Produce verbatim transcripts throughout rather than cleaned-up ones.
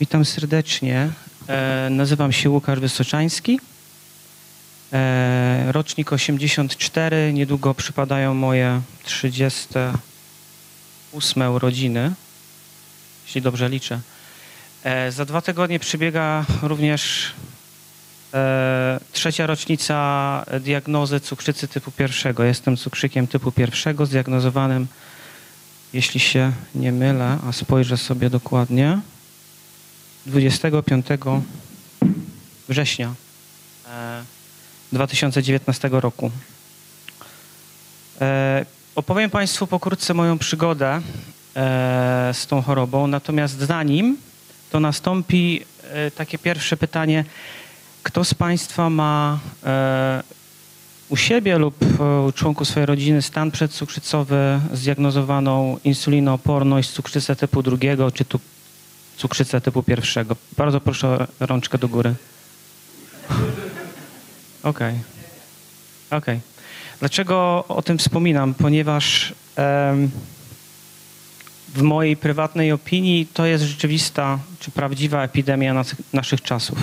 Witam serdecznie. E, nazywam się Łukasz Wysoczański. E, rocznik osiemdziesiąt cztery. Niedługo przypadają moje trzydzieste ósme urodziny, jeśli dobrze liczę. E, za dwa tygodnie przybiega również e, trzecia rocznica diagnozy cukrzycy typu pierwszego. Jestem cukrzykiem typu pierwszego zdiagnozowanym, jeśli się nie mylę, a spojrzę sobie dokładnie, dwudziestego piątego września dwa tysiące dziewiętnastego roku. Opowiem Państwu pokrótce moją przygodę z tą chorobą, natomiast zanim to nastąpi takie pierwsze pytanie, kto z Państwa ma u siebie lub u członków swojej rodziny stan przedcukrzycowy, zdiagnozowaną insulinooporność, cukrzycę typu drugiego czy tu cukrzycę typu pierwszego. Bardzo proszę o rączkę do góry. Okej. Okay. Okay. Dlaczego o tym wspominam? Ponieważ em, w mojej prywatnej opinii to jest rzeczywista czy prawdziwa epidemia nas, naszych czasów.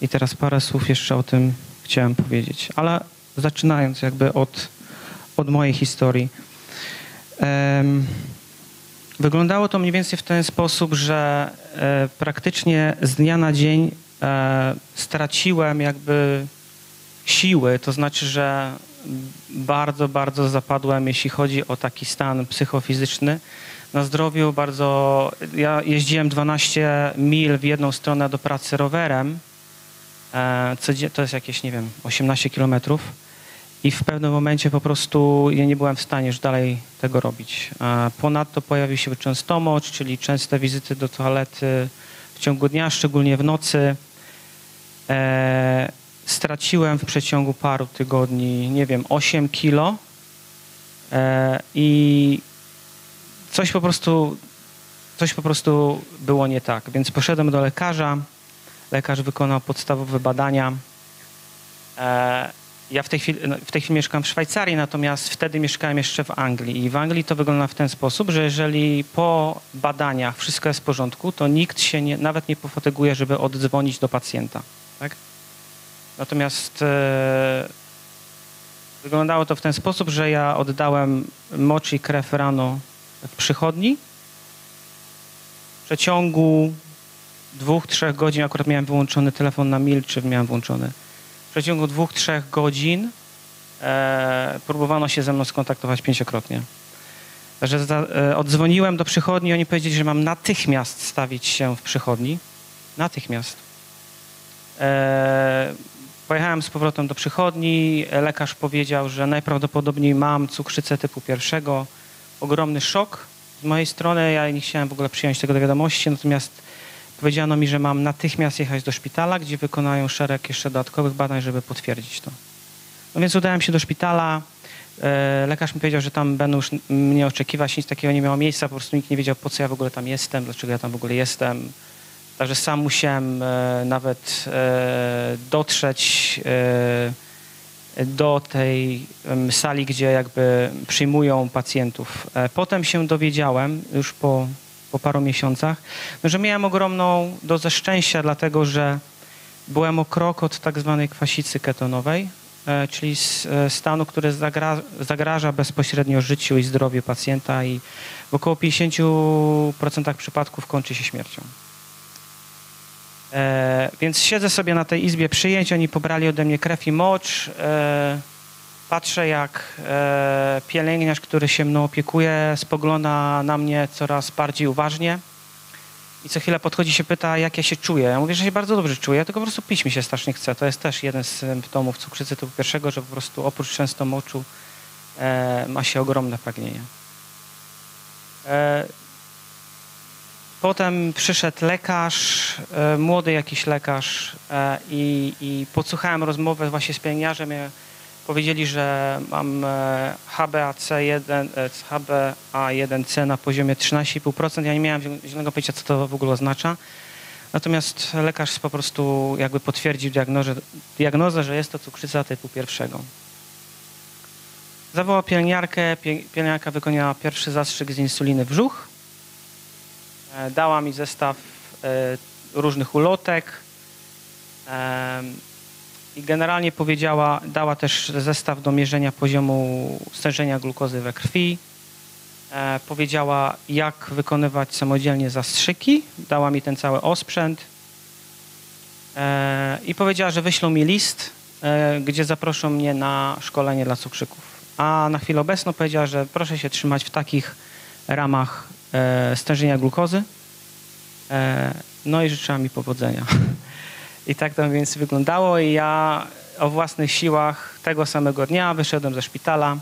I teraz parę słów jeszcze o tym chciałem powiedzieć. Ale zaczynając jakby od, od mojej historii. Em, Wyglądało to mniej więcej w ten sposób, że e, praktycznie z dnia na dzień e, straciłem jakby siły, to znaczy, że bardzo, bardzo zapadłem, jeśli chodzi o taki stan psychofizyczny. Na zdrowiu bardzo... Ja jeździłem dwanaście mil w jedną stronę do pracy rowerem, e, co, to jest jakieś, nie wiem, osiemnaście kilometrów. I w pewnym momencie po prostu ja nie byłem w stanie już dalej tego robić. Ponadto pojawił się częstomocz, czyli częste wizyty do toalety w ciągu dnia, szczególnie w nocy. E, straciłem w przeciągu paru tygodni, nie wiem, osiem kilo. E, I coś po prostu, coś po prostu było nie tak. Więc poszedłem do lekarza. Lekarz wykonał podstawowe badania. E, Ja w tej, chwili, w tej chwili mieszkam w Szwajcarii, natomiast wtedy mieszkałem jeszcze w Anglii. I w Anglii to wygląda w ten sposób, że jeżeli po badaniach wszystko jest w porządku, to nikt się nie, nawet nie pofotyguje, żeby oddzwonić do pacjenta. Tak? Natomiast e, wyglądało to w ten sposób, że ja oddałem mocz i krew rano w przychodni. W przeciągu dwóch, trzech godzin, akurat miałem wyłączony telefon na milczy, miałem włączony. W przeciągu dwóch, trzech godzin e, próbowano się ze mną skontaktować pięciokrotnie. Że za, e, oddzwoniłem do przychodni, oni powiedzieli, że mam natychmiast stawić się w przychodni. Natychmiast. E, pojechałem z powrotem do przychodni, lekarz powiedział, że najprawdopodobniej mam cukrzycę typu pierwszego. Ogromny szok z mojej strony, ja nie chciałem w ogóle przyjąć tego do wiadomości, natomiast powiedziano mi, że mam natychmiast jechać do szpitala, gdzie wykonają szereg jeszcze dodatkowych badań, żeby potwierdzić to. No więc udałem się do szpitala. Lekarz mi powiedział, że tam będą już mnie oczekiwać, nic takiego nie miało miejsca, po prostu nikt nie wiedział, po co ja w ogóle tam jestem, dlaczego ja tam w ogóle jestem. Także sam musiałem nawet dotrzeć do tej sali, gdzie jakby przyjmują pacjentów. Potem się dowiedziałem, już po... po paru miesiącach, no, że miałem ogromną dozę szczęścia, dlatego że byłem o krok od tak zwanej kwasicy ketonowej, e, czyli z, e, stanu, który zagra, zagraża bezpośrednio życiu i zdrowiu pacjenta i w około pięćdziesięciu procentach przypadków kończy się śmiercią. E, więc siedzę sobie na tej izbie przyjęć, oni pobrali ode mnie krew i mocz, e, patrzę, jak e, pielęgniarz, który się mną opiekuje, spogląda na mnie coraz bardziej uważnie i co chwilę podchodzi się pyta, jak ja się czuję. Ja mówię, że się bardzo dobrze czuję, tylko po prostu pić mi się strasznie chce. To jest też jeden z symptomów cukrzycy typu pierwszego, że po prostu oprócz częstomoczu e, ma się ogromne pragnienie. E, Potem przyszedł lekarz, e, młody jakiś lekarz e, i, i podsłuchałem rozmowę właśnie z pielęgniarzem. Ja, Powiedzieli, że mam H b A C jeden, H b A jeden C na poziomie trzynaście i pół procent. Ja nie miałem żadnego pojęcia, co to w ogóle oznacza. Natomiast lekarz po prostu jakby potwierdził diagnozę, diagnozę, że jest to cukrzyca typu pierwszego. Zawołał pielęgniarkę. Pielęgniarka wykonała pierwszy zastrzyk z insuliny w brzuch. Dała mi zestaw różnych ulotek i generalnie powiedziała, dała też zestaw do mierzenia poziomu stężenia glukozy we krwi. Powiedziała, jak wykonywać samodzielnie zastrzyki. Dała mi ten cały osprzęt i powiedziała, że wyślą mi list, gdzie zaproszą mnie na szkolenie dla cukrzyków. A na chwilę obecną powiedziała, że proszę się trzymać w takich ramach stężenia glukozy. No i życzyła mi powodzenia. I tak to więc wyglądało i ja o własnych siłach tego samego dnia wyszedłem ze szpitala.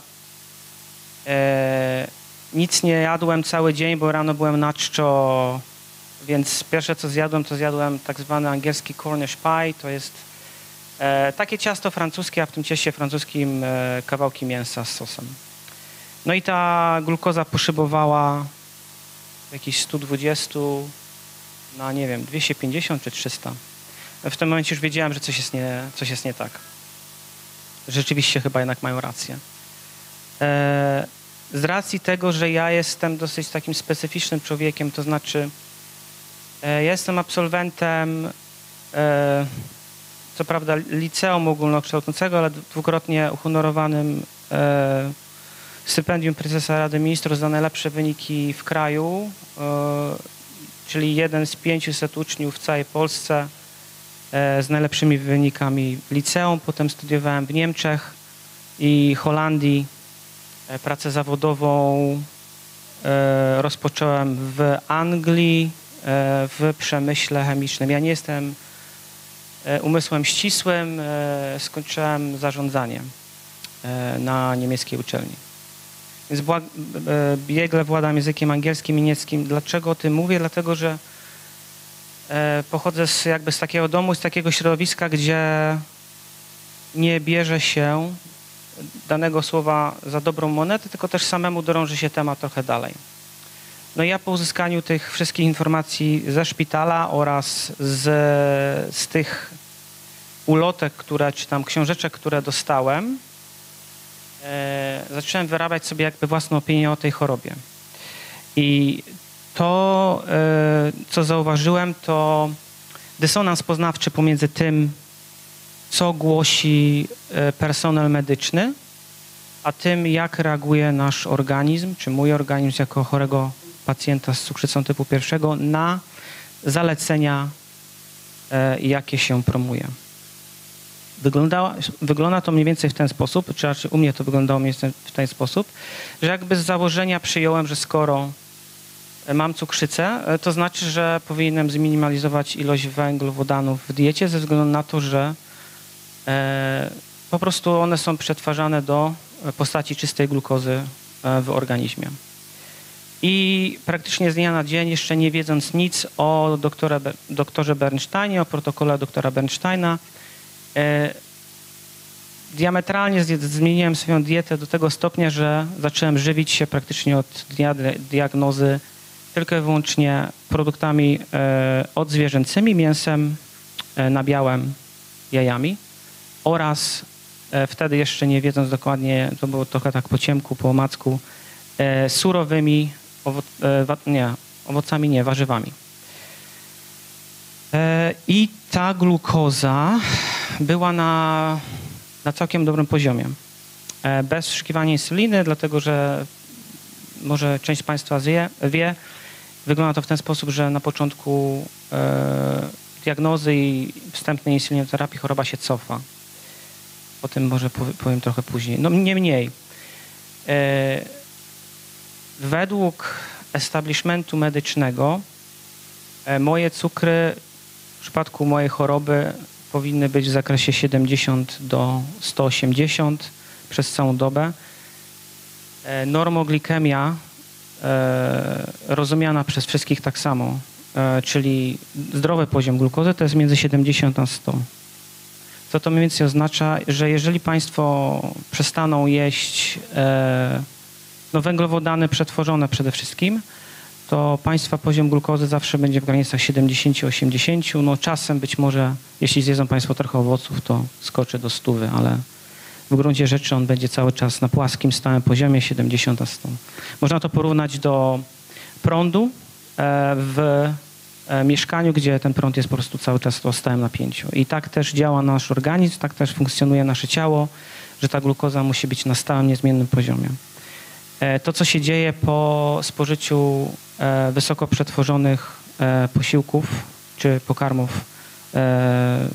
Nic nie jadłem cały dzień, bo rano byłem na czczo, więc pierwsze co zjadłem, to zjadłem tak zwany angielski Cornish pie, to jest e, takie ciasto francuskie, a w tym cieście francuskim e, kawałki mięsa z sosem. No i ta glukoza poszybowała jakieś sto dwadzieścia na, nie wiem, dwieście pięćdziesiąt czy trzysta. W tym momencie już wiedziałem, że coś jest nie, coś jest nie tak. Rzeczywiście chyba jednak mają rację. E, Z racji tego, że ja jestem dosyć takim specyficznym człowiekiem, to znaczy e, ja jestem absolwentem e, co prawda liceum ogólnokształcącego, ale dwukrotnie uhonorowanym e, stypendium prezesa Rady Ministrów za najlepsze wyniki w kraju, e, czyli jeden z pięciuset uczniów w całej Polsce e, z najlepszymi wynikami liceum. Potem studiowałem w Niemczech i Holandii. Pracę zawodową e, rozpocząłem w Anglii, e, w przemyśle chemicznym. Ja nie jestem e, umysłem ścisłym, e, skończyłem zarządzanie e, na niemieckiej uczelni. Więc bła, e, biegle władam językiem angielskim i niemieckim. Dlaczego o tym mówię? Dlatego, że e, pochodzę z, jakby z takiego domu, z takiego środowiska, gdzie nie bierze się danego słowa za dobrą monetę, tylko też samemu drąży się temat trochę dalej. No i ja po uzyskaniu tych wszystkich informacji ze szpitala oraz z, z tych ulotek, które, czy tam książeczek, które dostałem, e, zacząłem wyrabiać sobie jakby własną opinię o tej chorobie. I to, e, co zauważyłem, to dysonans poznawczy pomiędzy tym, co głosi personel medyczny, a tym, jak reaguje nasz organizm, czy mój organizm jako chorego pacjenta z cukrzycą typu pierwszego na zalecenia, jakie się promuje. Wygląda, wygląda to mniej więcej w ten sposób, czy raczej u mnie to wyglądało mniej więcej w ten sposób, że jakby z założenia przyjąłem, że skoro mam cukrzycę, to znaczy, że powinienem zminimalizować ilość węglowodanów w diecie ze względu na to, że po prostu one są przetwarzane do postaci czystej glukozy w organizmie. I praktycznie z dnia na dzień, jeszcze nie wiedząc nic o doktora, doktorze Bernsteinie, o protokole doktora Bernsteina, diametralnie zmieniłem swoją dietę do tego stopnia, że zacząłem żywić się praktycznie od dnia diagnozy tylko i wyłącznie produktami odzwierzęcymi, mięsem, nabiałem, jajami oraz e, wtedy jeszcze nie wiedząc dokładnie, to było trochę tak po ciemku, po omacku, e, surowymi owo e, wa nie, owocami, nie, warzywami. E, I ta glukoza była na, na całkiem dobrym poziomie. E, bez wszykiwania insuliny, dlatego że może część z Państwa zje, wie, wygląda to w ten sposób, że na początku e, diagnozy i wstępnej insulinoterapii choroba się cofa. O tym może powiem trochę później. No niemniej, e, według establishmentu medycznego e, moje cukry w przypadku mojej choroby powinny być w zakresie siedemdziesiąt do stu osiemdziesięciu przez całą dobę. E, normoglikemia e, rozumiana przez wszystkich tak samo. Czyli zdrowy poziom glukozy to jest między siedemdziesiąt a sto. Co to mniej więcej oznacza, że jeżeli Państwo przestaną jeść no, węglowodany przetworzone przede wszystkim, to Państwa poziom glukozy zawsze będzie w granicach siedemdziesiąt do osiemdziesięciu. No czasem być może, jeśli zjedzą Państwo trochę owoców, to skoczy do stu, ale w gruncie rzeczy on będzie cały czas na płaskim, stałym poziomie siedemdziesiąt do stu. Można to porównać do prądu w mieszkaniu, gdzie ten prąd jest po prostu cały czas w stałym napięciu. I tak też działa nasz organizm, tak też funkcjonuje nasze ciało, że ta glukoza musi być na stałym, niezmiennym poziomie. To, co się dzieje po spożyciu wysoko przetworzonych posiłków czy pokarmów,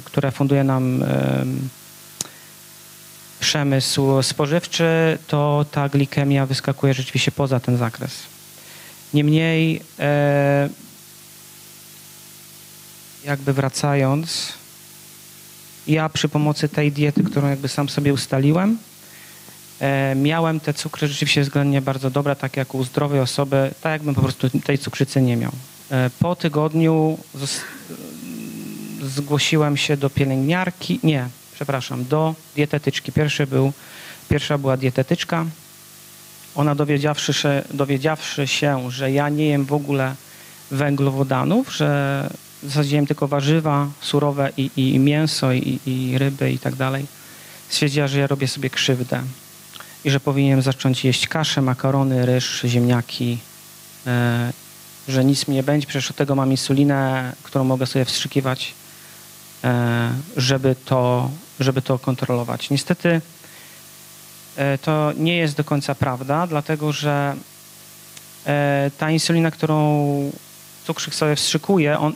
które funduje nam przemysł spożywczy, to ta glikemia wyskakuje rzeczywiście poza ten zakres. Niemniej, jakby wracając, ja przy pomocy tej diety, którą jakby sam sobie ustaliłem, miałem te cukry rzeczywiście względnie bardzo dobre, tak jak u zdrowej osoby, tak jakbym po prostu tej cukrzycy nie miał. Po tygodniu zgłosiłem się do pielęgniarki, nie, przepraszam, do dietetyczki. Pierwszy był, pierwsza była dietetyczka. Ona dowiedziawszy się, dowiedziawszy się, że ja nie jem w ogóle węglowodanów, że w zasadzie jem tylko warzywa surowe i, i, i mięso, i, i ryby i tak dalej, stwierdziła, że ja robię sobie krzywdę i że powinienem zacząć jeść kaszę, makarony, ryż, ziemniaki, yy, że nic mi nie będzie, przecież od tego mam insulinę, którą mogę sobie wstrzykiwać, yy, żeby to, żeby to kontrolować. Niestety yy, to nie jest do końca prawda, dlatego że yy, ta insulina, którą cukrzyk sobie wstrzykuje, on,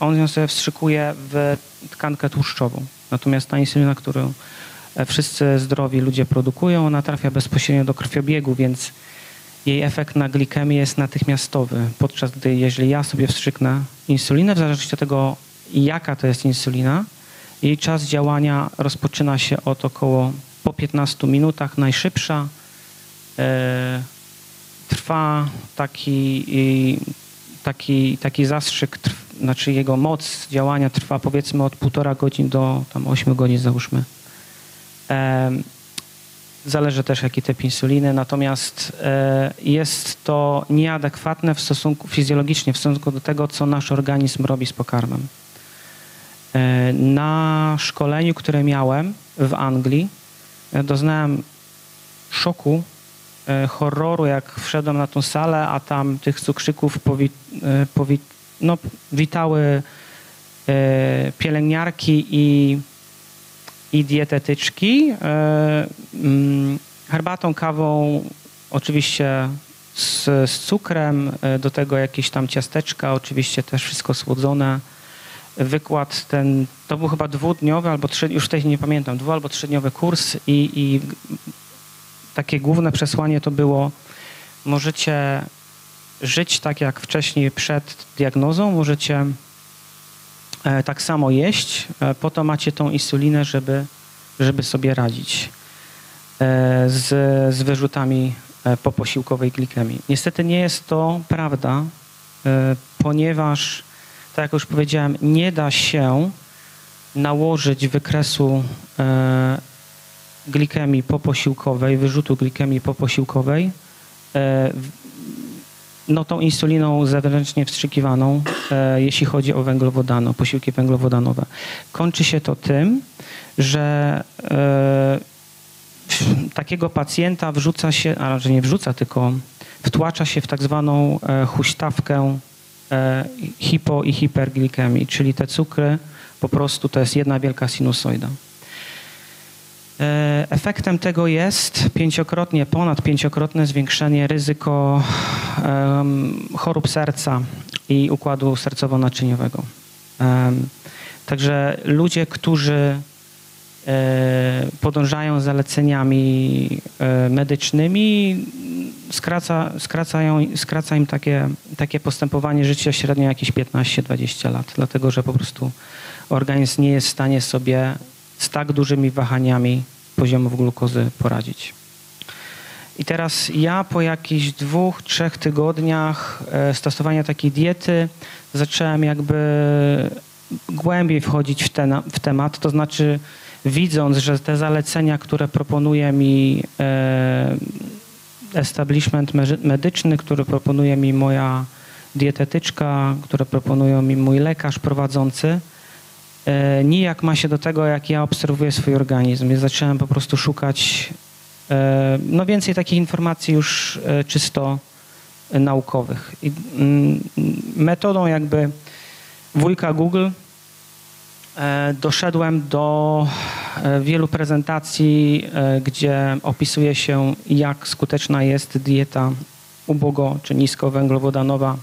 on ją sobie wstrzykuje w tkankę tłuszczową. Natomiast ta insulina, którą wszyscy zdrowi ludzie produkują, ona trafia bezpośrednio do krwiobiegu, więc jej efekt na glikemię jest natychmiastowy. Podczas gdy, jeżeli ja sobie wstrzyknę insulinę, w zależności od tego, jaka to jest insulina, jej czas działania rozpoczyna się od około po piętnastu minutach najszybsza. Yy, trwa taki... Yy, Taki, taki zastrzyk, trw, znaczy jego moc działania trwa powiedzmy od półtora godzin do tam ośmiu godzin załóżmy. E, zależy też jaki typ insuliny, natomiast e, jest to nieadekwatne w stosunku, fizjologicznie w stosunku do tego, co nasz organizm robi z pokarmem. E, na szkoleniu, które miałem w Anglii, e, doznałem szoku, horroru, jak wszedłem na tą salę, a tam tych cukrzyków powi, powi, no, witały e, pielęgniarki i, i dietetyczki e, mm, herbatą, kawą, oczywiście z, z cukrem, do tego jakieś tam ciasteczka, oczywiście też wszystko słodzone. Wykład ten, to był chyba dwudniowy albo trzy, już wtedy nie pamiętam, dwu albo trzydniowy kurs i, i takie główne przesłanie to było: możecie żyć tak jak wcześniej przed diagnozą, możecie tak samo jeść, po to macie tą insulinę, żeby, żeby sobie radzić z, z wyrzutami poposiłkowej glikemii. Niestety nie jest to prawda, ponieważ, tak jak już powiedziałem, nie da się nałożyć wykresu glikemii poposiłkowej, wyrzutu glikemii poposiłkowej, no tą insuliną zewnętrznie wstrzykiwaną, jeśli chodzi o węglowodany, o posiłki węglowodanowe. Kończy się to tym, że takiego pacjenta wrzuca się, a raczej nie wrzuca, tylko wtłacza się w tak zwaną huśtawkę hipo- i hiperglikemii, czyli te cukry po prostu to jest jedna wielka sinusoida. Efektem tego jest pięciokrotnie, ponad pięciokrotne zwiększenie ryzyko um, chorób serca i układu sercowo-naczyniowego. Um, także ludzie, którzy um, podążają zaleceniami um, medycznymi, skraca, skracają, skraca im takie, takie postępowanie życia średnio jakieś piętnaście do dwudziestu lat, dlatego że po prostu organizm nie jest w stanie sobie z tak dużymi wahaniami poziomów glukozy poradzić. I teraz ja po jakichś dwóch, trzech tygodniach stosowania takiej diety zacząłem jakby głębiej wchodzić w, ten, w temat, to znaczy widząc, że te zalecenia, które proponuje mi establishment medyczny, który proponuje mi moja dietetyczka, które proponują mi mój lekarz prowadzący, nijak ma się do tego, jak ja obserwuję swój organizm. Więc zacząłem po prostu szukać no więcej takich informacji już czysto naukowych. I metodą jakby wujka Google doszedłem do wielu prezentacji, gdzie opisuje się, jak skuteczna jest dieta ubogo czy niskowęglowodanowa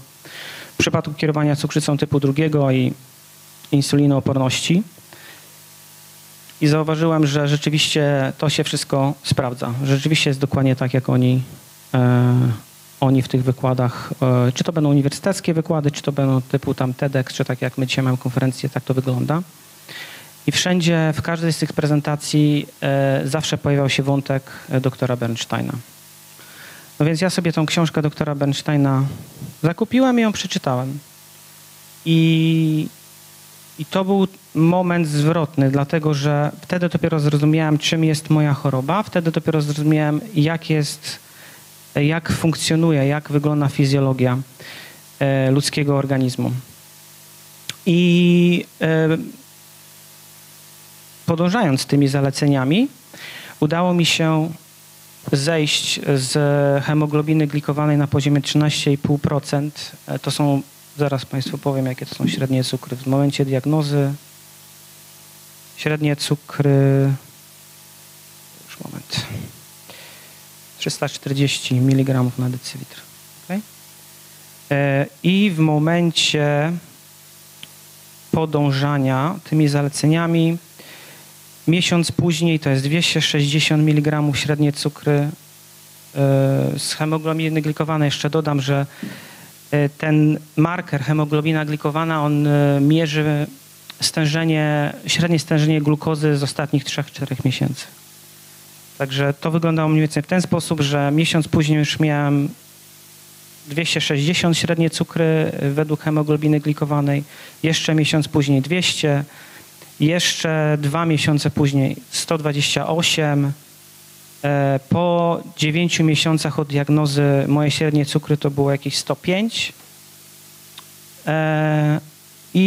w przypadku kierowania cukrzycą typu drugiego i insulinooporności. I zauważyłem, że rzeczywiście to się wszystko sprawdza. Rzeczywiście jest dokładnie tak, jak oni, e, oni w tych wykładach, e, czy to będą uniwersyteckie wykłady, czy to będą typu tam TEDx, czy tak jak my dzisiaj mamy konferencję, tak to wygląda. I wszędzie, w każdej z tych prezentacji e, zawsze pojawiał się wątek doktora Bernsteina. No więc ja sobie tą książkę doktora Bernsteina zakupiłem i ją przeczytałem. I... I to był moment zwrotny, dlatego że wtedy dopiero zrozumiałem, czym jest moja choroba. Wtedy dopiero zrozumiałem, jak jest, jak funkcjonuje, jak wygląda fizjologia ludzkiego organizmu. I podążając tymi zaleceniami, udało mi się zejść z hemoglobiny glikowanej na poziomie trzynaście i pół procent. To są... Zaraz Państwu powiem, jakie to są średnie cukry. W momencie diagnozy średnie cukry, już moment, trzysta czterdzieści miligramów na decylitr. Okay. I w momencie podążania tymi zaleceniami, miesiąc później to jest dwieście sześćdziesiąt miligramów średnie cukry z hemoglobiny glikowanej. Jeszcze dodam, że ten marker, hemoglobina glikowana, on mierzy stężenie, średnie stężenie glukozy z ostatnich trzech do czterech miesięcy. Także to wyglądało mniej więcej w ten sposób, że miesiąc później już miałem dwieście sześćdziesiąt średnie cukry według hemoglobiny glikowanej, jeszcze miesiąc później dwieście, jeszcze dwa miesiące później sto dwadzieścia osiem. Po dziewięciu miesiącach od diagnozy moje średnie cukry to było jakieś sto pięć. I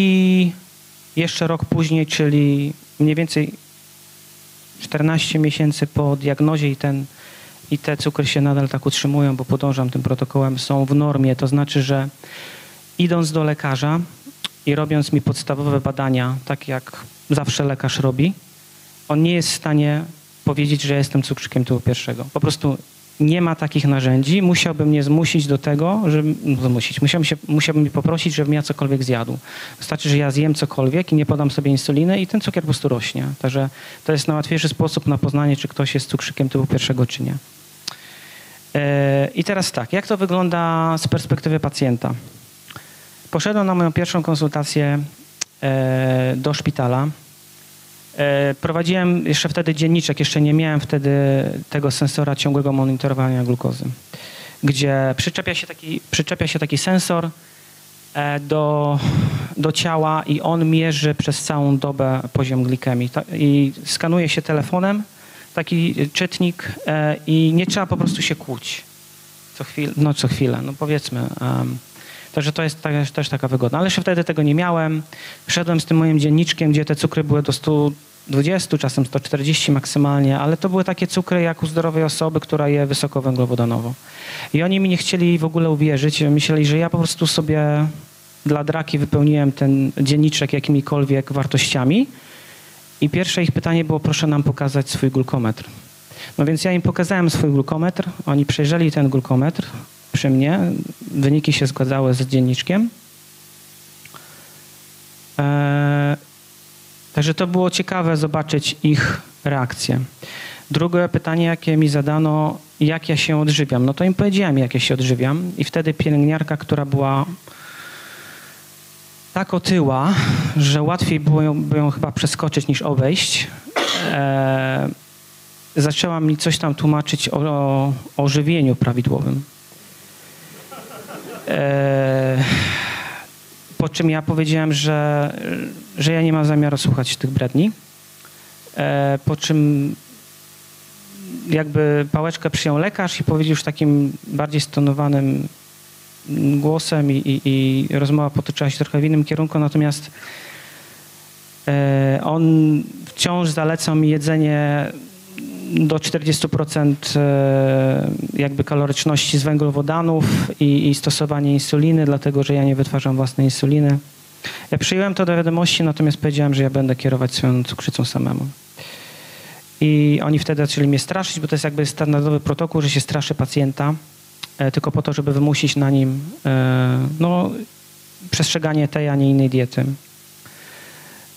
jeszcze rok później, czyli mniej więcej czternaście miesięcy po diagnozie i, ten, i te cukry się nadal tak utrzymują, bo podążam tym protokołem, są w normie. To znaczy, że idąc do lekarza i robiąc mi podstawowe badania, tak jak zawsze lekarz robi, on nie jest w stanie powiedzieć, że jestem cukrzykiem typu pierwszego. Po prostu nie ma takich narzędzi. Musiałby mnie zmusić do tego, żeby... No zmusić. Musiałby, się, musiałby mnie poprosić, żebym ja cokolwiek zjadł. Wystarczy, że ja zjem cokolwiek i nie podam sobie insuliny i ten cukier po prostu rośnie. Także to jest najłatwiejszy sposób na poznanie, czy ktoś jest cukrzykiem typu pierwszego, czy nie. Yy, I teraz tak, jak to wygląda z perspektywy pacjenta? Poszedłem na moją pierwszą konsultację yy, do szpitala. Prowadziłem jeszcze wtedy dzienniczek, jeszcze nie miałem wtedy tego sensora ciągłego monitorowania glukozy, gdzie przyczepia się taki, przyczepia się taki sensor do, do ciała i on mierzy przez całą dobę poziom glikemii. I skanuje się telefonem taki czytnik i nie trzeba po prostu się kłuć co chwilę, no co chwilę, no powiedzmy. Także to jest też, też taka wygoda. Ale jeszcze wtedy tego nie miałem. Szedłem z tym moim dzienniczkiem, gdzie te cukry były do stu dwudziestu, czasem stu czterdziestu maksymalnie, ale to były takie cukry jak u zdrowej osoby, która je wysokowęglowodanowo. I oni mi nie chcieli w ogóle uwierzyć. Myśleli, że ja po prostu sobie dla draki wypełniłem ten dzienniczek jakimikolwiek wartościami. I pierwsze ich pytanie było, proszę nam pokazać swój glukometr. No więc ja im pokazałem swój glukometr. Oni przejrzeli ten glukometr przy mnie. Wyniki się zgadzały z dzienniczkiem. Eee, także to było ciekawe zobaczyć ich reakcję. Drugie pytanie, jakie mi zadano, jak ja się odżywiam. No to im powiedziałem, jak ja się odżywiam. I wtedy pielęgniarka, która była tak otyła, że łatwiej było ją, by ją chyba przeskoczyć niż obejść, eee, zaczęła mi coś tam tłumaczyć o, o, o żywieniu prawidłowym. Po czym ja powiedziałem, że, że ja nie mam zamiaru słuchać tych bredni. Po czym jakby pałeczkę przyjął lekarz i powiedział już takim bardziej stonowanym głosem i, i, i rozmowa potoczyła się trochę w innym kierunku. Natomiast on wciąż zalecał mi jedzenie do czterdziestu procent jakby kaloryczności z węglowodanów i, i stosowanie insuliny, dlatego że ja nie wytwarzam własnej insuliny. Ja przyjąłem to do wiadomości, natomiast powiedziałem, że ja będę kierować swoją cukrzycą samemu. I oni wtedy zaczęli mnie straszyć, bo to jest jakby standardowy protokół, że się straszy pacjenta e, tylko po to, żeby wymusić na nim e, no, przestrzeganie tej, a nie innej diety.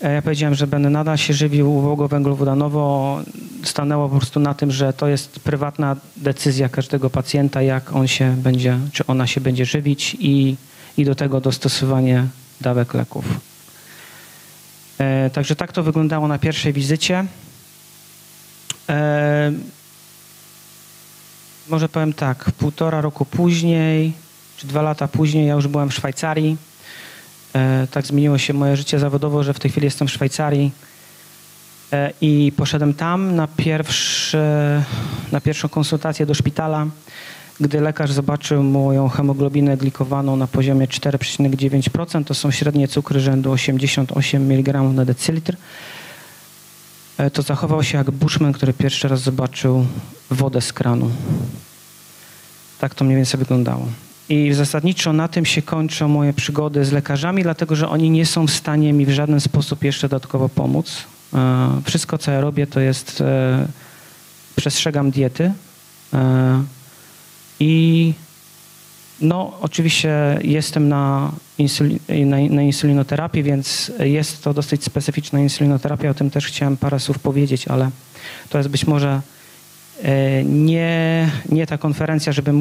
E, ja powiedziałem, że będę nadal się żywił ubogo węglowodanowo. Stanęło po prostu na tym, że to jest prywatna decyzja każdego pacjenta, jak on się będzie, czy ona się będzie żywić i, i do tego dostosowanie dawek leków. E, także tak to wyglądało na pierwszej wizycie. E, może powiem tak, półtora roku później, czy dwa lata później ja już byłem w Szwajcarii. E, tak zmieniło się moje życie zawodowo, że w tej chwili jestem w Szwajcarii e, i poszedłem tam na, pierwsze, na pierwszą konsultację do szpitala, gdy lekarz zobaczył moją hemoglobinę glikowaną na poziomie cztery przecinek dziewięć procent, to są średnie cukry rzędu osiemdziesiąt osiem miligramów na decylitr. To zachował się jak bushman, który pierwszy raz zobaczył wodę z kranu. Tak to mniej więcej wyglądało. I zasadniczo na tym się kończą moje przygody z lekarzami, dlatego że oni nie są w stanie mi w żaden sposób jeszcze dodatkowo pomóc. Wszystko, co ja robię, to jest przestrzegam diety i no oczywiście jestem na, insul na, na insulinoterapii, więc jest to dosyć specyficzna insulinoterapia, o tym też chciałem parę słów powiedzieć, ale to jest być może y, nie, nie ta konferencja, żeby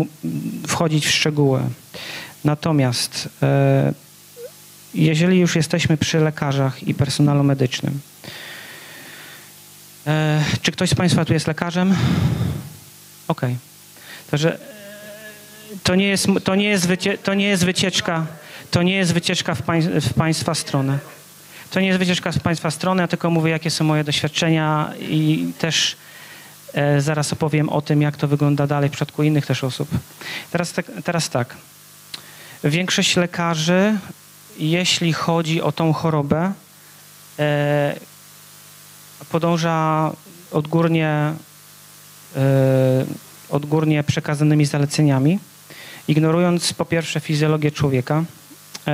wchodzić w szczegóły. Natomiast y, jeżeli już jesteśmy przy lekarzach i personelu medycznym, y, czy ktoś z Państwa tu jest lekarzem? Okej. Także To nie jest, to nie jest, wycie, to nie jest wycieczka, to nie jest wycieczka w, pań, w Państwa stronę. To nie jest wycieczka w Państwa stronę, ja tylko mówię, jakie są moje doświadczenia i też e, zaraz opowiem o tym, jak to wygląda dalej w przypadku innych też osób. Teraz tak, teraz tak. Większość lekarzy, jeśli chodzi o tą chorobę, e, podąża odgórnie e, odgórnie przekazanymi zaleceniami, ignorując po pierwsze fizjologię człowieka,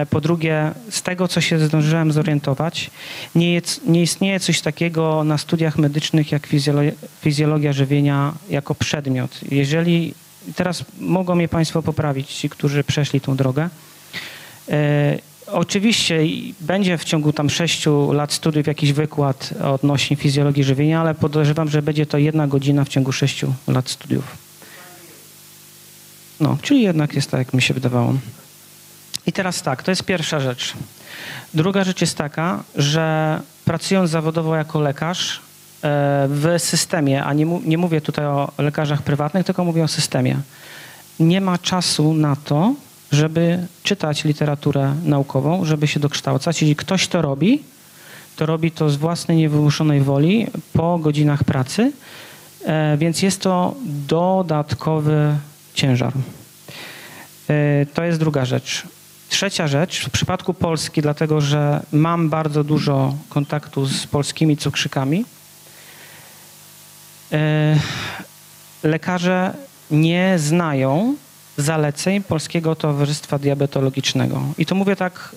po drugie z tego, co się zdążyłem zorientować, nie, jest, nie istnieje coś takiego na studiach medycznych jak fizjologia, fizjologia żywienia jako przedmiot. Jeżeli, teraz mogą mnie Państwo poprawić, ci, którzy przeszli tą drogę, e, oczywiście będzie w ciągu tam sześciu lat studiów jakiś wykład odnośnie fizjologii żywienia, ale podejrzewam, że będzie to jedna godzina w ciągu sześciu lat studiów. No, czyli jednak jest tak, jak mi się wydawało. I teraz tak, to jest pierwsza rzecz. Druga rzecz jest taka, że pracując zawodowo jako lekarz w systemie, a nie, nie mówię tutaj o lekarzach prywatnych, tylko mówię o systemie, nie ma czasu na to, żeby czytać literaturę naukową, żeby się dokształcać. Jeśli ktoś to robi, to robi to z własnej niewymuszonej woli po godzinach pracy, więc jest to dodatkowy ciężar. To jest druga rzecz. Trzecia rzecz, w przypadku Polski, dlatego że mam bardzo dużo kontaktu z polskimi cukrzykami, lekarze nie znają zaleceń Polskiego Towarzystwa Diabetologicznego. I to mówię tak,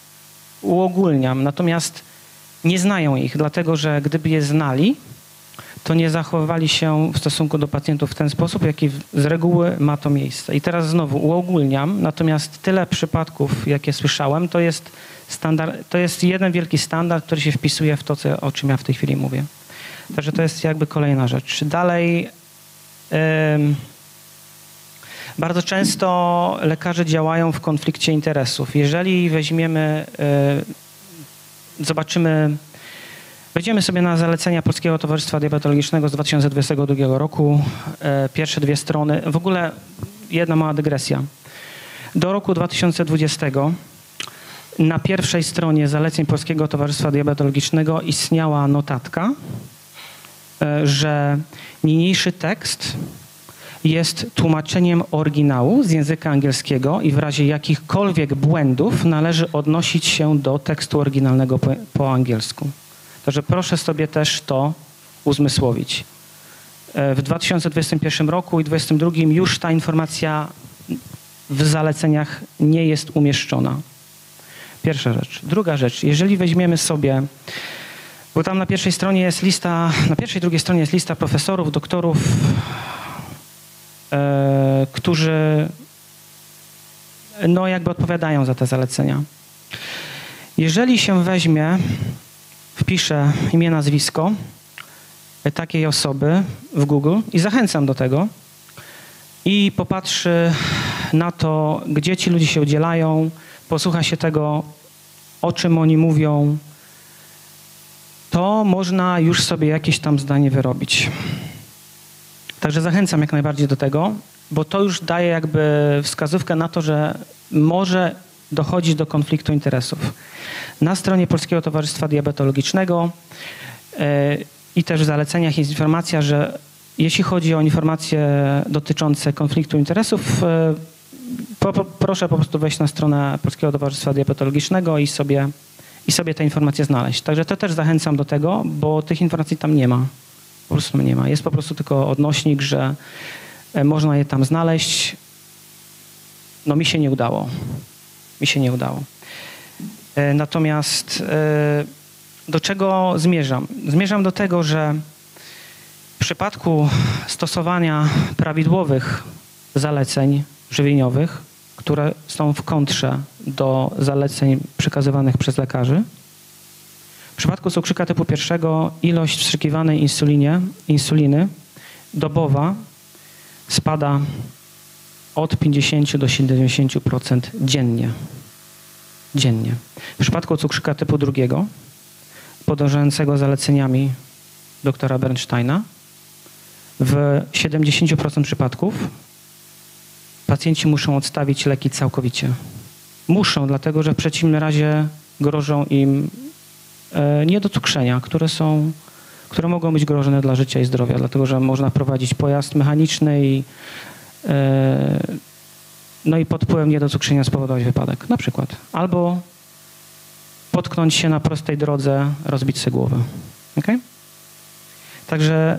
uogólniam, natomiast nie znają ich, dlatego że gdyby je znali, to nie zachowywali się w stosunku do pacjentów w ten sposób, jaki z reguły ma to miejsce. I teraz znowu uogólniam, natomiast tyle przypadków, jakie słyszałem, to jest, standard, to jest jeden wielki standard, który się wpisuje w to, co, o czym ja w tej chwili mówię. Także to jest jakby kolejna rzecz. Dalej... Yy, Bardzo często lekarze działają w konflikcie interesów. Jeżeli weźmiemy, y, zobaczymy, wejdziemy sobie na zalecenia Polskiego Towarzystwa Diabetologicznego z dwa tysiące dwudziestego drugiego roku, y, pierwsze dwie strony, w ogóle jedna mała dygresja. Do roku dwa tysiące dwudziestego na pierwszej stronie zaleceń Polskiego Towarzystwa Diabetologicznego istniała notatka, y, że niniejszy tekst jest tłumaczeniem oryginału z języka angielskiego i w razie jakichkolwiek błędów należy odnosić się do tekstu oryginalnego po, po angielsku. Także proszę sobie też to uzmysłowić. W dwa tysiące dwudziestym pierwszym roku i dwa tysiące dwudziestym drugim już ta informacja w zaleceniach nie jest umieszczona. Pierwsza rzecz. Druga rzecz, jeżeli weźmiemy sobie, bo tam na pierwszej stronie jest lista, na pierwszej i drugiej stronie jest lista profesorów, doktorów, yy, którzy no jakby odpowiadają za te zalecenia. Jeżeli się weźmie, wpiszę imię, nazwisko takiej osoby w Google i zachęcam do tego i popatrzy na to, gdzie ci ludzie się udzielają, posłucha się tego, o czym oni mówią, to można już sobie jakieś tam zdanie wyrobić. Także zachęcam jak najbardziej do tego, bo to już daje jakby wskazówkę na to, że może dochodzić do konfliktu interesów. Na stronie Polskiego Towarzystwa Diabetologicznego yy, i też w zaleceniach jest informacja, że jeśli chodzi o informacje dotyczące konfliktu interesów, yy, po, proszę po prostu wejść na stronę Polskiego Towarzystwa Diabetologicznego i sobie, i sobie te informacje znaleźć. Także to też zachęcam do tego, bo tych informacji tam nie ma. Po prostu nie ma. Jest po prostu tylko odnośnik, że można je tam znaleźć. No mi się nie udało. Mi się nie udało. Natomiast do czego zmierzam? Zmierzam do tego, że w przypadku stosowania prawidłowych zaleceń żywieniowych, które są w kontrze do zaleceń przekazywanych przez lekarzy, w przypadku cukrzyka typu pierwszego ilość wstrzykiwanej insulinie, insuliny dobowa spada od pięćdziesięciu do siedemdziesięciu procent dziennie. Dziennie. W przypadku cukrzyka typu drugiego, podążającego zaleceniami doktora Bernsteina, w siedemdziesięciu procent przypadków pacjenci muszą odstawić leki całkowicie. Muszą, dlatego że w przeciwnym razie grożą im niedocukrzenia, które są, które mogą być groźne dla życia i zdrowia, dlatego że można prowadzić pojazd mechaniczny i no i pod wpływem niedocukrzenia spowodować wypadek na przykład. Albo potknąć się na prostej drodze, rozbić sobie głowę. Okay? Także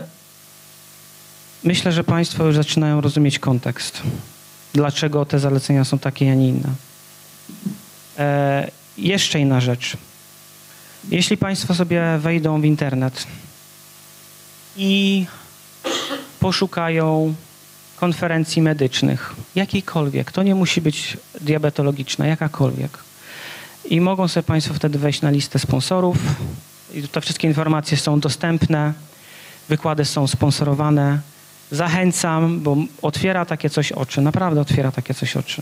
myślę, że Państwo już zaczynają rozumieć kontekst. Dlaczego te zalecenia są takie, a nie inne. E, jeszcze inna rzecz. Jeśli Państwo sobie wejdą w internet i poszukają konferencji medycznych, jakiejkolwiek, to nie musi być diabetologiczna, jakakolwiek. I mogą sobie Państwo wtedy wejść na listę sponsorów. I te wszystkie informacje są dostępne, wykłady są sponsorowane. Zachęcam, bo otwiera takie coś oczy, naprawdę otwiera takie coś oczy.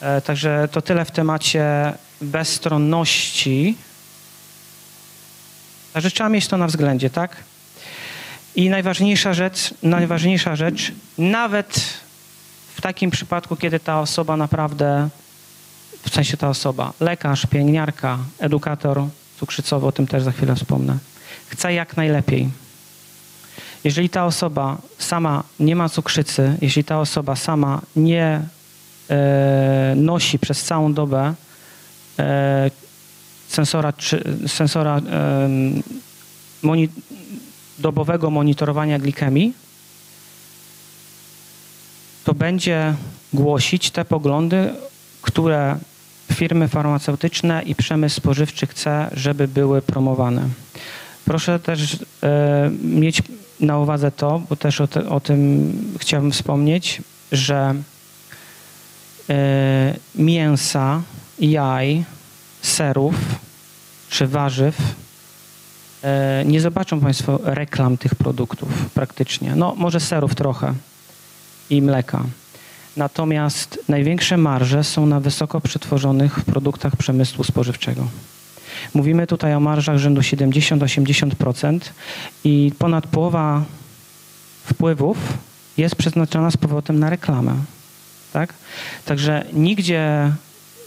E, także to tyle w temacie bezstronności. Także trzeba mieć to na względzie, tak? I najważniejsza rzecz, najważniejsza rzecz, nawet w takim przypadku, kiedy ta osoba naprawdę, w sensie ta osoba, lekarz, pielęgniarka, edukator cukrzycowy, o tym też za chwilę wspomnę, chce jak najlepiej. Jeżeli ta osoba sama nie ma cukrzycy, jeśli ta osoba sama nie e, nosi przez całą dobę e, sensora, czy, sensora e, moni, dobowego monitorowania glikemii, to będzie głosić te poglądy, które firmy farmaceutyczne i przemysł spożywczy chce, żeby były promowane. Proszę też y, mieć na uwadze to, bo też o, te, o tym chciałbym wspomnieć, że y, mięsa, jaj, serów czy warzyw nie zobaczą Państwo reklam tych produktów praktycznie. No może serów trochę i mleka. Natomiast największe marże są na wysoko przetworzonych produktach przemysłu spożywczego. Mówimy tutaj o marżach rzędu siedemdziesiąt do osiemdziesięciu procent i ponad połowa wpływów jest przeznaczona z powrotem na reklamę. Tak? Także nigdzie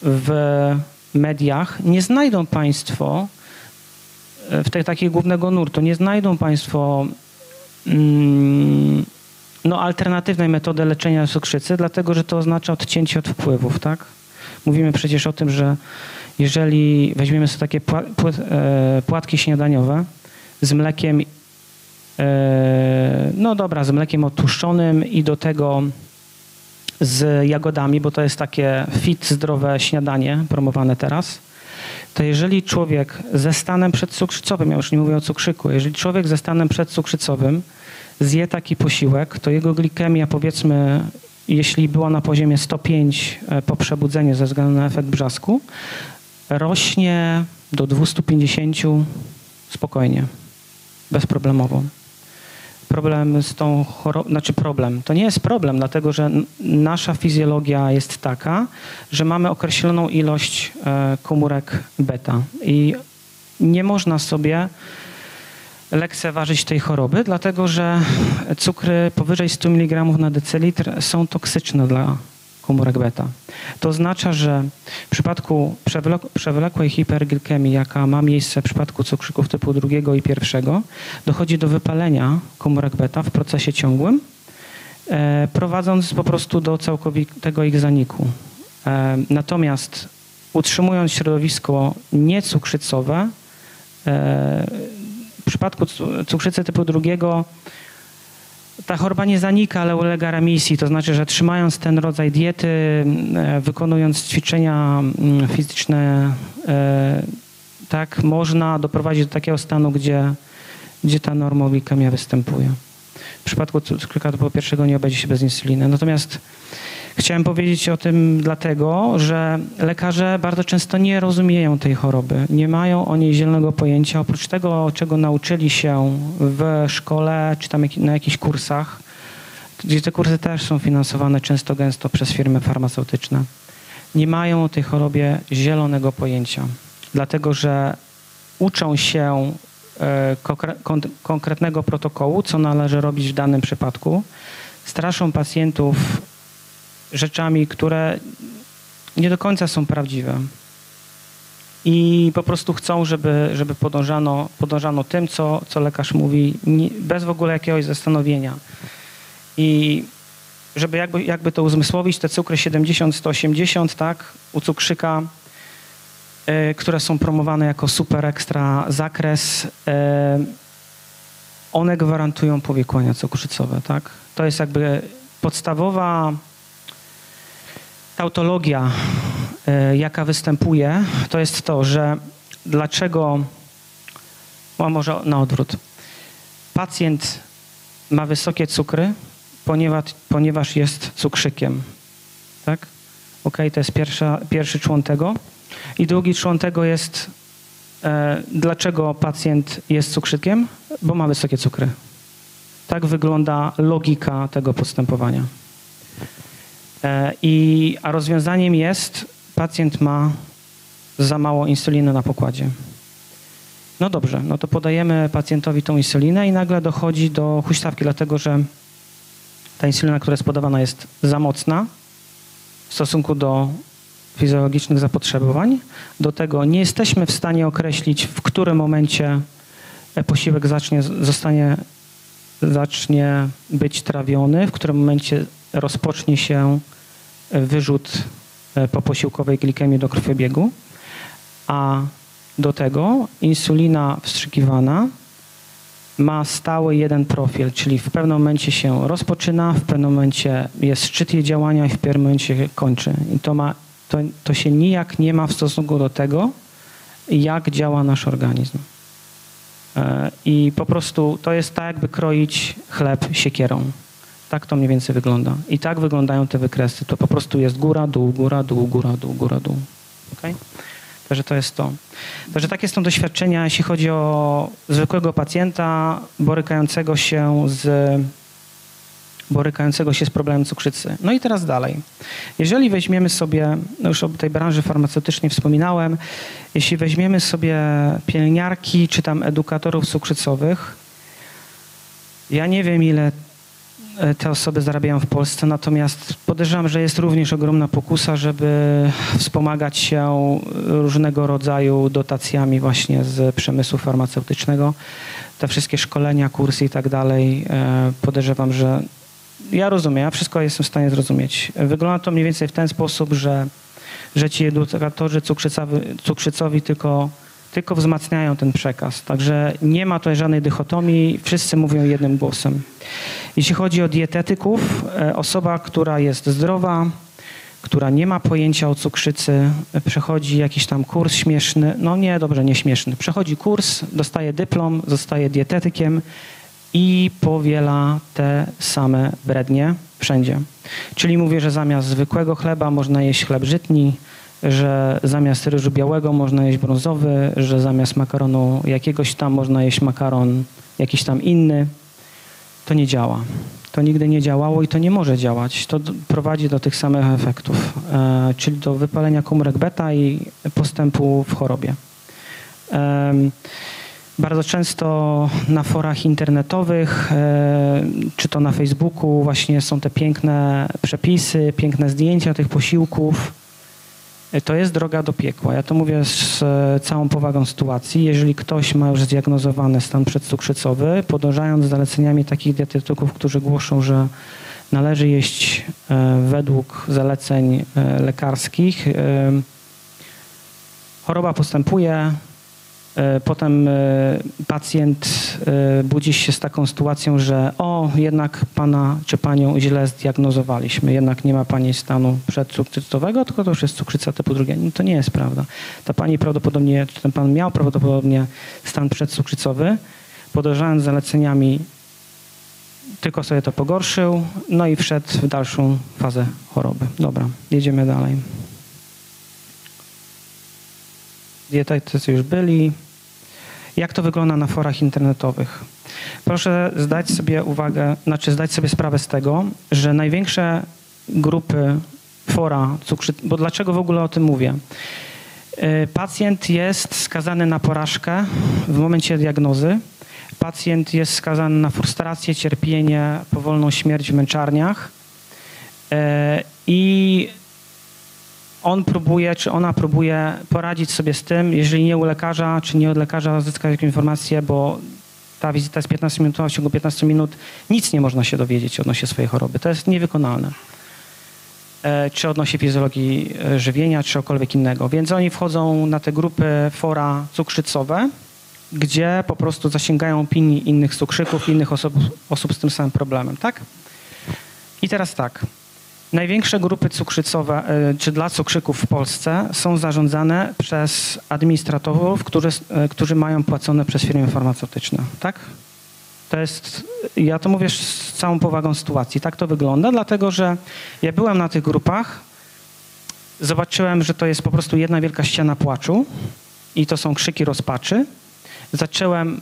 w mediach nie znajdą Państwo w tej takiej głównego nurtu, nie znajdą Państwo mm, no, alternatywnej metody leczenia cukrzycy, dlatego że to oznacza odcięcie od wpływów, tak? Mówimy przecież o tym, że jeżeli weźmiemy sobie takie pła pł e, płatki śniadaniowe z mlekiem, e, no dobra, z mlekiem odtłuszczonym i do tego z jagodami, bo to jest takie fit, zdrowe śniadanie promowane teraz, to jeżeli człowiek ze stanem przedcukrzycowym, ja już nie mówię o cukrzyku, jeżeli człowiek ze stanem przedcukrzycowym zje taki posiłek, to jego glikemia, powiedzmy, jeśli była na poziomie sto pięć po przebudzeniu ze względu na efekt brzasku, rośnie do dwieście pięćdziesiąt spokojnie, bezproblemowo. Problem z tą chorobą, znaczy problem, to nie jest problem, dlatego że nasza fizjologia jest taka, że mamy określoną ilość komórek beta i nie można sobie lekceważyć tej choroby, dlatego że cukry powyżej stu miligramów na decylitr są toksyczne dla komórek beta. To oznacza, że w przypadku przewlekłej hiperglikemii, jaka ma miejsce w przypadku cukrzyków typu drugiego i pierwszego, dochodzi do wypalenia komórek beta w procesie ciągłym, e, prowadząc po prostu do całkowitego ich zaniku. E, natomiast utrzymując środowisko niecukrzycowe, e, w przypadku cukrzycy typu drugiego ta choroba nie zanika, ale ulega remisji, to znaczy, że trzymając ten rodzaj diety, wykonując ćwiczenia fizyczne, tak, można doprowadzić do takiego stanu, gdzie, gdzie ta normoglikemia występuje. W przypadku cukrzyka typu pierwszego nie obejdzie się bez insuliny. Natomiast chciałem powiedzieć o tym dlatego, że lekarze bardzo często nie rozumieją tej choroby, nie mają o niej zielonego pojęcia. Oprócz tego, czego nauczyli się w szkole czy tam na jakichś kursach, gdzie te kursy też są finansowane często gęsto przez firmy farmaceutyczne, nie mają o tej chorobie zielonego pojęcia, dlatego że uczą się konkretnego protokołu, co należy robić w danym przypadku, straszą pacjentów rzeczami, które nie do końca są prawdziwe i po prostu chcą, żeby, żeby podążano, podążano tym, co, co lekarz mówi, bez w ogóle jakiegoś zastanowienia. I żeby jakby, jakby to uzmysłowić, te cukry siedemdziesiąt sto osiemdziesiąt, tak, u cukrzyka, y, które są promowane jako super ekstra zakres, y, one gwarantują powikłania cukrzycowe, tak? To jest jakby podstawowa tautologia, y, jaka występuje, to jest to, że dlaczego, a może na odwrót, pacjent ma wysokie cukry, ponieważ, ponieważ jest cukrzykiem. Tak? Okej, to jest pierwsza, pierwszy człon tego. I drugi człon tego jest, y, dlaczego pacjent jest cukrzykiem? Bo ma wysokie cukry. Tak wygląda logika tego postępowania. I, a rozwiązaniem jest, pacjent ma za mało insuliny na pokładzie. No dobrze, no to podajemy pacjentowi tą insulinę i nagle dochodzi do huśtawki, dlatego że ta insulina, która jest podawana, jest za mocna w stosunku do fizjologicznych zapotrzebowań. Do tego nie jesteśmy w stanie określić, w którym momencie posiłek zacznie, zostanie, zacznie być trawiony, w którym momencie rozpocznie się wyrzut poposiłkowej glikemii do krwiobiegu, a do tego insulina wstrzykiwana ma stały jeden profil, czyli w pewnym momencie się rozpoczyna, w pewnym momencie jest szczyt jej działania i w pewnym momencie się kończy. I to, ma, to, to się nijak nie ma w stosunku do tego, jak działa nasz organizm. I po prostu to jest tak, jakby kroić chleb siekierą. Tak to mniej więcej wygląda. I tak wyglądają te wykresy. To po prostu jest góra, dół, góra, dół, góra, dół, góra, dół. Okay? Także to jest to. Także takie są doświadczenia, jeśli chodzi o zwykłego pacjenta borykającego się z, borykającego się z problemem cukrzycy. No i teraz dalej. Jeżeli weźmiemy sobie, no już o tej branży farmaceutycznej wspominałem, jeśli weźmiemy sobie pielęgniarki czy tam edukatorów cukrzycowych, ja nie wiem, ile te osoby zarabiają w Polsce, natomiast podejrzewam, że jest również ogromna pokusa, żeby wspomagać się różnego rodzaju dotacjami właśnie z przemysłu farmaceutycznego. Te wszystkie szkolenia, kursy i tak dalej, podejrzewam, że ja rozumiem, ja wszystko jestem w stanie zrozumieć. Wygląda to mniej więcej w ten sposób, że, że ci edukatorzy cukrzycowi tylko tylko wzmacniają ten przekaz. Także nie ma tutaj żadnej dychotomii, wszyscy mówią jednym głosem. Jeśli chodzi o dietetyków, osoba, która jest zdrowa, która nie ma pojęcia o cukrzycy, przechodzi jakiś tam kurs śmieszny, no nie, dobrze, nie śmieszny, przechodzi kurs, dostaje dyplom, zostaje dietetykiem i powiela te same brednie wszędzie. Czyli mówię, że zamiast zwykłego chleba można jeść chleb żytni, że zamiast ryżu białego można jeść brązowy, że zamiast makaronu jakiegoś tam można jeść makaron jakiś tam inny. To nie działa. To nigdy nie działało i to nie może działać. To prowadzi do tych samych efektów, e, czyli do wypalenia komórek beta i postępu w chorobie. E, bardzo często na forach internetowych, e, czy to na Facebooku, właśnie są te piękne przepisy, piękne zdjęcia tych posiłków. E, to jest droga do piekła. Ja to mówię z e, całą powagą sytuacji. Jeżeli ktoś ma już zdiagnozowany stan przedcukrzycowy, podążając zaleceniami takich dietetyków, którzy głoszą, że należy jeść e, według zaleceń e, lekarskich, e, choroba postępuje. Potem pacjent budzi się z taką sytuacją, że o, jednak pana czy panią źle zdiagnozowaliśmy, jednak nie ma pani stanu przedcukrzycowego, tylko to już jest cukrzyca typu drugiego. No to nie jest prawda. Ta pani prawdopodobnie, czy ten pan miał prawdopodobnie stan przedcukrzycowy, podążając zaleceniami tylko sobie to pogorszył, no i wszedł w dalszą fazę choroby. Dobra, jedziemy dalej. Dietetycy już byli. Jak to wygląda na forach internetowych? Proszę zdać sobie uwagę, znaczy zdać sobie sprawę z tego, że największe grupy fora cukrzycy, bo dlaczego w ogóle o tym mówię? Pacjent jest skazany na porażkę w momencie diagnozy. Pacjent jest skazany na frustrację, cierpienie, powolną śmierć w męczarniach i on próbuje, czy ona próbuje poradzić sobie z tym, jeżeli nie u lekarza, czy nie od lekarza uzyskać jakąś informację, bo ta wizyta jest piętnastominutowa, w ciągu piętnastu minut nic nie można się dowiedzieć odnośnie swojej choroby. To jest niewykonalne. E, czy odnośnie fizjologii żywienia, czy cokolwiek innego. Więc oni wchodzą na te grupy fora cukrzycowe, gdzie po prostu zasięgają opinii innych cukrzyków, innych osób, osób z tym samym problemem, tak? I teraz tak. Największe grupy cukrzycowe, czy dla cukrzyków w Polsce są zarządzane przez administratorów, którzy, którzy mają płacone przez firmy farmaceutyczne, tak? To jest, ja to mówię z całą powagą sytuacji, tak to wygląda, dlatego że ja byłem na tych grupach, zobaczyłem, że to jest po prostu jedna wielka ściana płaczu i to są krzyki rozpaczy. Zacząłem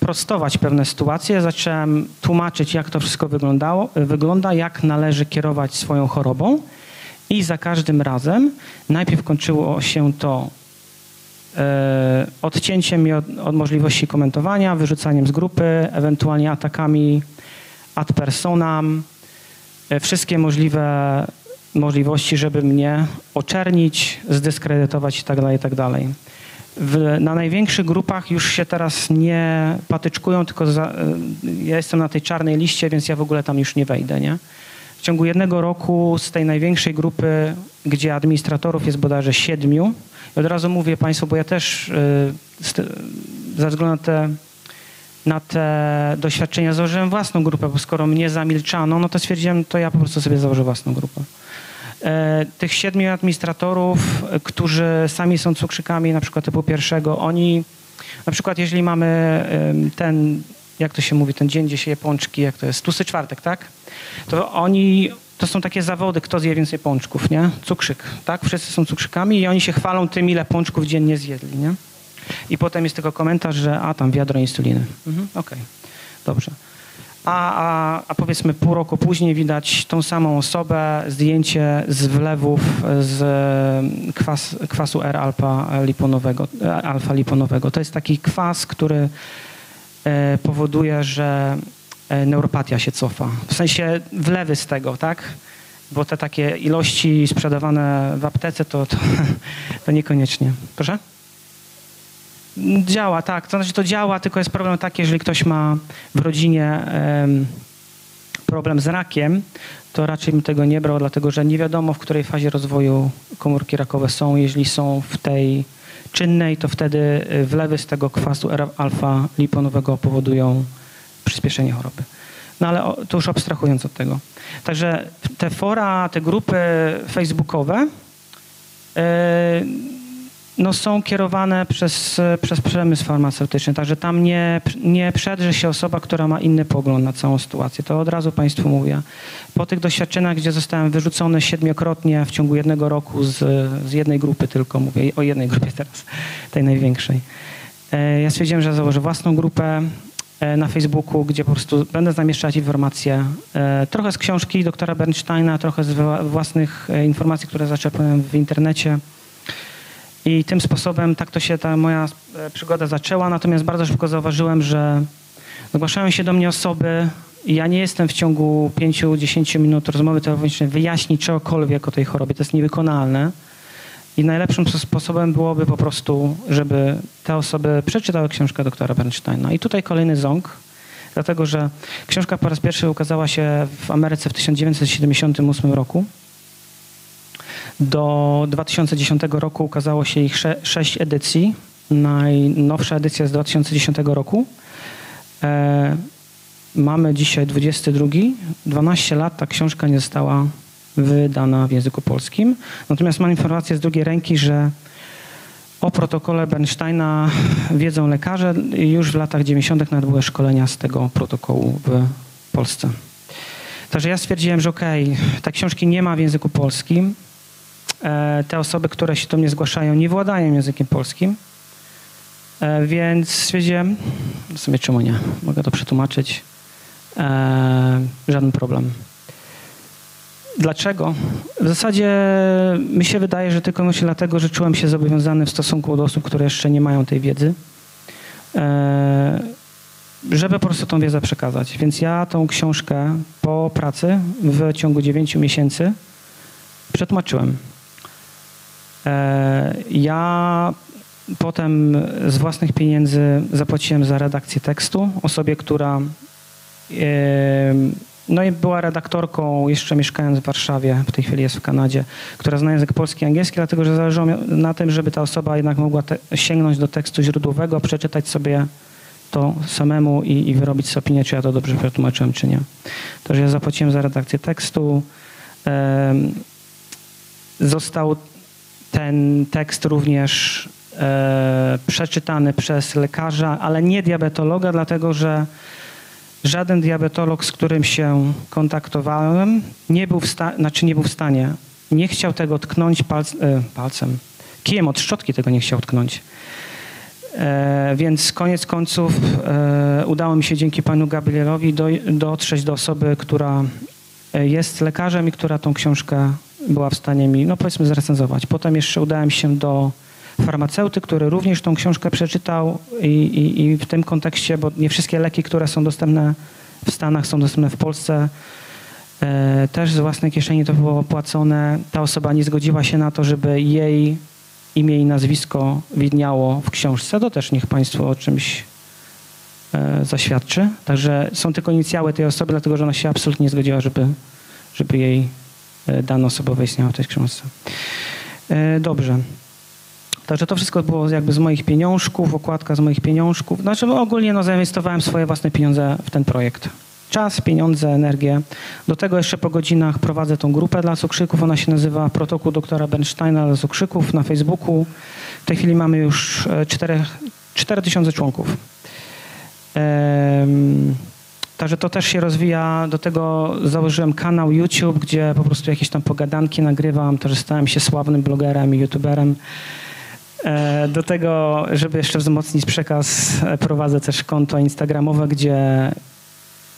prostować pewne sytuacje, zacząłem tłumaczyć, jak to wszystko wyglądało, wygląda, jak należy kierować swoją chorobą i za każdym razem najpierw kończyło się to e, odcięciem mnie od, od możliwości komentowania, wyrzucaniem z grupy, ewentualnie atakami ad personam, e, wszystkie możliwe możliwości, żeby mnie oczernić, zdyskredytować i tak dalej, i tak dalej. W, na największych grupach już się teraz nie patyczkują, tylko za, ja jestem na tej czarnej liście, więc ja w ogóle tam już nie wejdę, nie? W ciągu jednego roku z tej największej grupy, gdzie administratorów jest bodajże siedmiu, i od razu mówię Państwu, bo ja też yy, ze względu na te, na te doświadczenia założyłem własną grupę, bo skoro mnie zamilczano, no to stwierdziłem, to ja po prostu sobie założę własną grupę. Tych siedmiu administratorów, którzy sami są cukrzykami, na przykład typu pierwszego, oni, na przykład jeżeli mamy ten, jak to się mówi, ten dzień, gdzie się je pączki, jak to jest, tłusty czwartek, tak? To oni, to są takie zawody, kto zje więcej pączków, nie? Cukrzyk, tak? Wszyscy są cukrzykami i oni się chwalą tym, ile pączków dziennie zjedli, nie? I potem jest tylko komentarz, że a, tam wiadro insuliny. Mhm, okej, dobrze. A, a, a powiedzmy pół roku później widać tą samą osobę, zdjęcie z wlewów z kwas, kwasu R-alfa-liponowego. alfa-liponowego. To jest taki kwas, który e, powoduje, że neuropatia się cofa. W sensie wlewy z tego, tak? Bo te takie ilości sprzedawane w aptece to, to, to niekoniecznie. Proszę? Działa, tak. To znaczy to działa, tylko jest problem taki, jeżeli ktoś ma w rodzinie y, problem z rakiem, to raczej bym tego nie brał, dlatego że nie wiadomo, w której fazie rozwoju komórki rakowe są. Jeżeli są w tej czynnej, to wtedy wlewy z tego kwasu R alfa liponowego powodują przyspieszenie choroby. No ale to już abstrahując od tego. Także te fora, te grupy facebookowe yy, no są kierowane przez, przez przemysł farmaceutyczny. Także tam nie, nie przedrze się osoba, która ma inny pogląd na całą sytuację. To od razu Państwu mówię. Po tych doświadczeniach, gdzie zostałem wyrzucony siedmiokrotnie w ciągu jednego roku z, z jednej grupy tylko, mówię o jednej grupie teraz, tej największej. Ja stwierdziłem, że założę własną grupę na Facebooku, gdzie po prostu będę zamieszczać informacje trochę z książki doktora Bernsteina, trochę z własnych informacji, które zaczerpnąłem w internecie. I tym sposobem tak to się ta moja przygoda zaczęła, natomiast bardzo szybko zauważyłem, że zgłaszają się do mnie osoby i ja nie jestem w ciągu pięciu do dziesięciu minut rozmowy telefonicznej wyjaśnić czegokolwiek o tej chorobie, to jest niewykonalne. I najlepszym sposobem byłoby po prostu, żeby te osoby przeczytały książkę doktora Bernsteina. I tutaj kolejny ząg, dlatego że książka po raz pierwszy ukazała się w Ameryce w tysiąc dziewięćset siedemdziesiątym ósmym roku. Do dwa tysiące dziesiątego roku ukazało się ich sze sześć edycji. Najnowsza edycja z dwa tysiące dziesiątego roku. E, mamy dzisiaj dwudziesty drugi. dwanaście lat ta książka nie została wydana w języku polskim. Natomiast mam informację z drugiej ręki, że o protokole Bernsteina wiedzą lekarze. Już w latach dziewięćdziesiątych nawet były szkolenia z tego protokołu w Polsce. Także ja stwierdziłem, że okej, okay, tej książki nie ma w języku polskim. Te osoby, które się do mnie zgłaszają, nie władają językiem polskim, więc stwierdziłem, w sumie czemu nie, mogę to przetłumaczyć, żaden problem. Dlaczego? W zasadzie mi się wydaje, że tylko myślę dlatego, że czułem się zobowiązany w stosunku do osób, które jeszcze nie mają tej wiedzy, żeby po prostu tą wiedzę przekazać. Więc ja tą książkę po pracy w ciągu dziewięciu miesięcy przetłumaczyłem. Ja potem z własnych pieniędzy zapłaciłem za redakcję tekstu osobie, która no i była redaktorką, jeszcze mieszkając w Warszawie, w tej chwili jest w Kanadzie, która zna język polski i angielski, dlatego że zależało mi na tym, żeby ta osoba jednak mogła te, sięgnąć do tekstu źródłowego, przeczytać sobie to samemu i, i wyrobić sobie opinię, czy ja to dobrze przetłumaczyłem, czy nie. To, że ja zapłaciłem za redakcję tekstu, został ten tekst również e, przeczytany przez lekarza, ale nie diabetologa, dlatego że żaden diabetolog, z którym się kontaktowałem, nie był w, sta znaczy nie był w stanie, nie chciał tego tknąć palc e, palcem, kijem od szczotki tego nie chciał tknąć. E, więc koniec końców e, udało mi się dzięki panu Gabrielowi do, dotrzeć do osoby, która jest lekarzem i która tą książkę była w stanie mi, no powiedzmy, zrecenzować. Potem jeszcze udałem się do farmaceuty, który również tą książkę przeczytał i, i, i w tym kontekście, bo nie wszystkie leki, które są dostępne w Stanach, są dostępne w Polsce. E, też z własnej kieszeni to było opłacone. Ta osoba nie zgodziła się na to, żeby jej imię i nazwisko widniało w książce. To też niech Państwo o czymś e, zaświadczy. Także są tylko inicjały tej osoby, dlatego że ona się absolutnie nie zgodziła, żeby, żeby jej dane osobowe istniały w tej książce. Dobrze. Także to wszystko było jakby z moich pieniążków, okładka z moich pieniążków. Znaczy ogólnie no, zainwestowałem swoje własne pieniądze w ten projekt. Czas, pieniądze, energię. Do tego jeszcze po godzinach prowadzę tą grupę dla cukrzyków. Ona się nazywa Protokół doktora Bernsteina dla cukrzyków na Facebooku. W tej chwili mamy już cztery tysiące członków. Um, Także to też się rozwija. Do tego założyłem kanał YouTube, gdzie po prostu jakieś tam pogadanki nagrywam. To, że stałem się sławnym blogerem i youtuberem. Do tego, żeby jeszcze wzmocnić przekaz, prowadzę też konto instagramowe, gdzie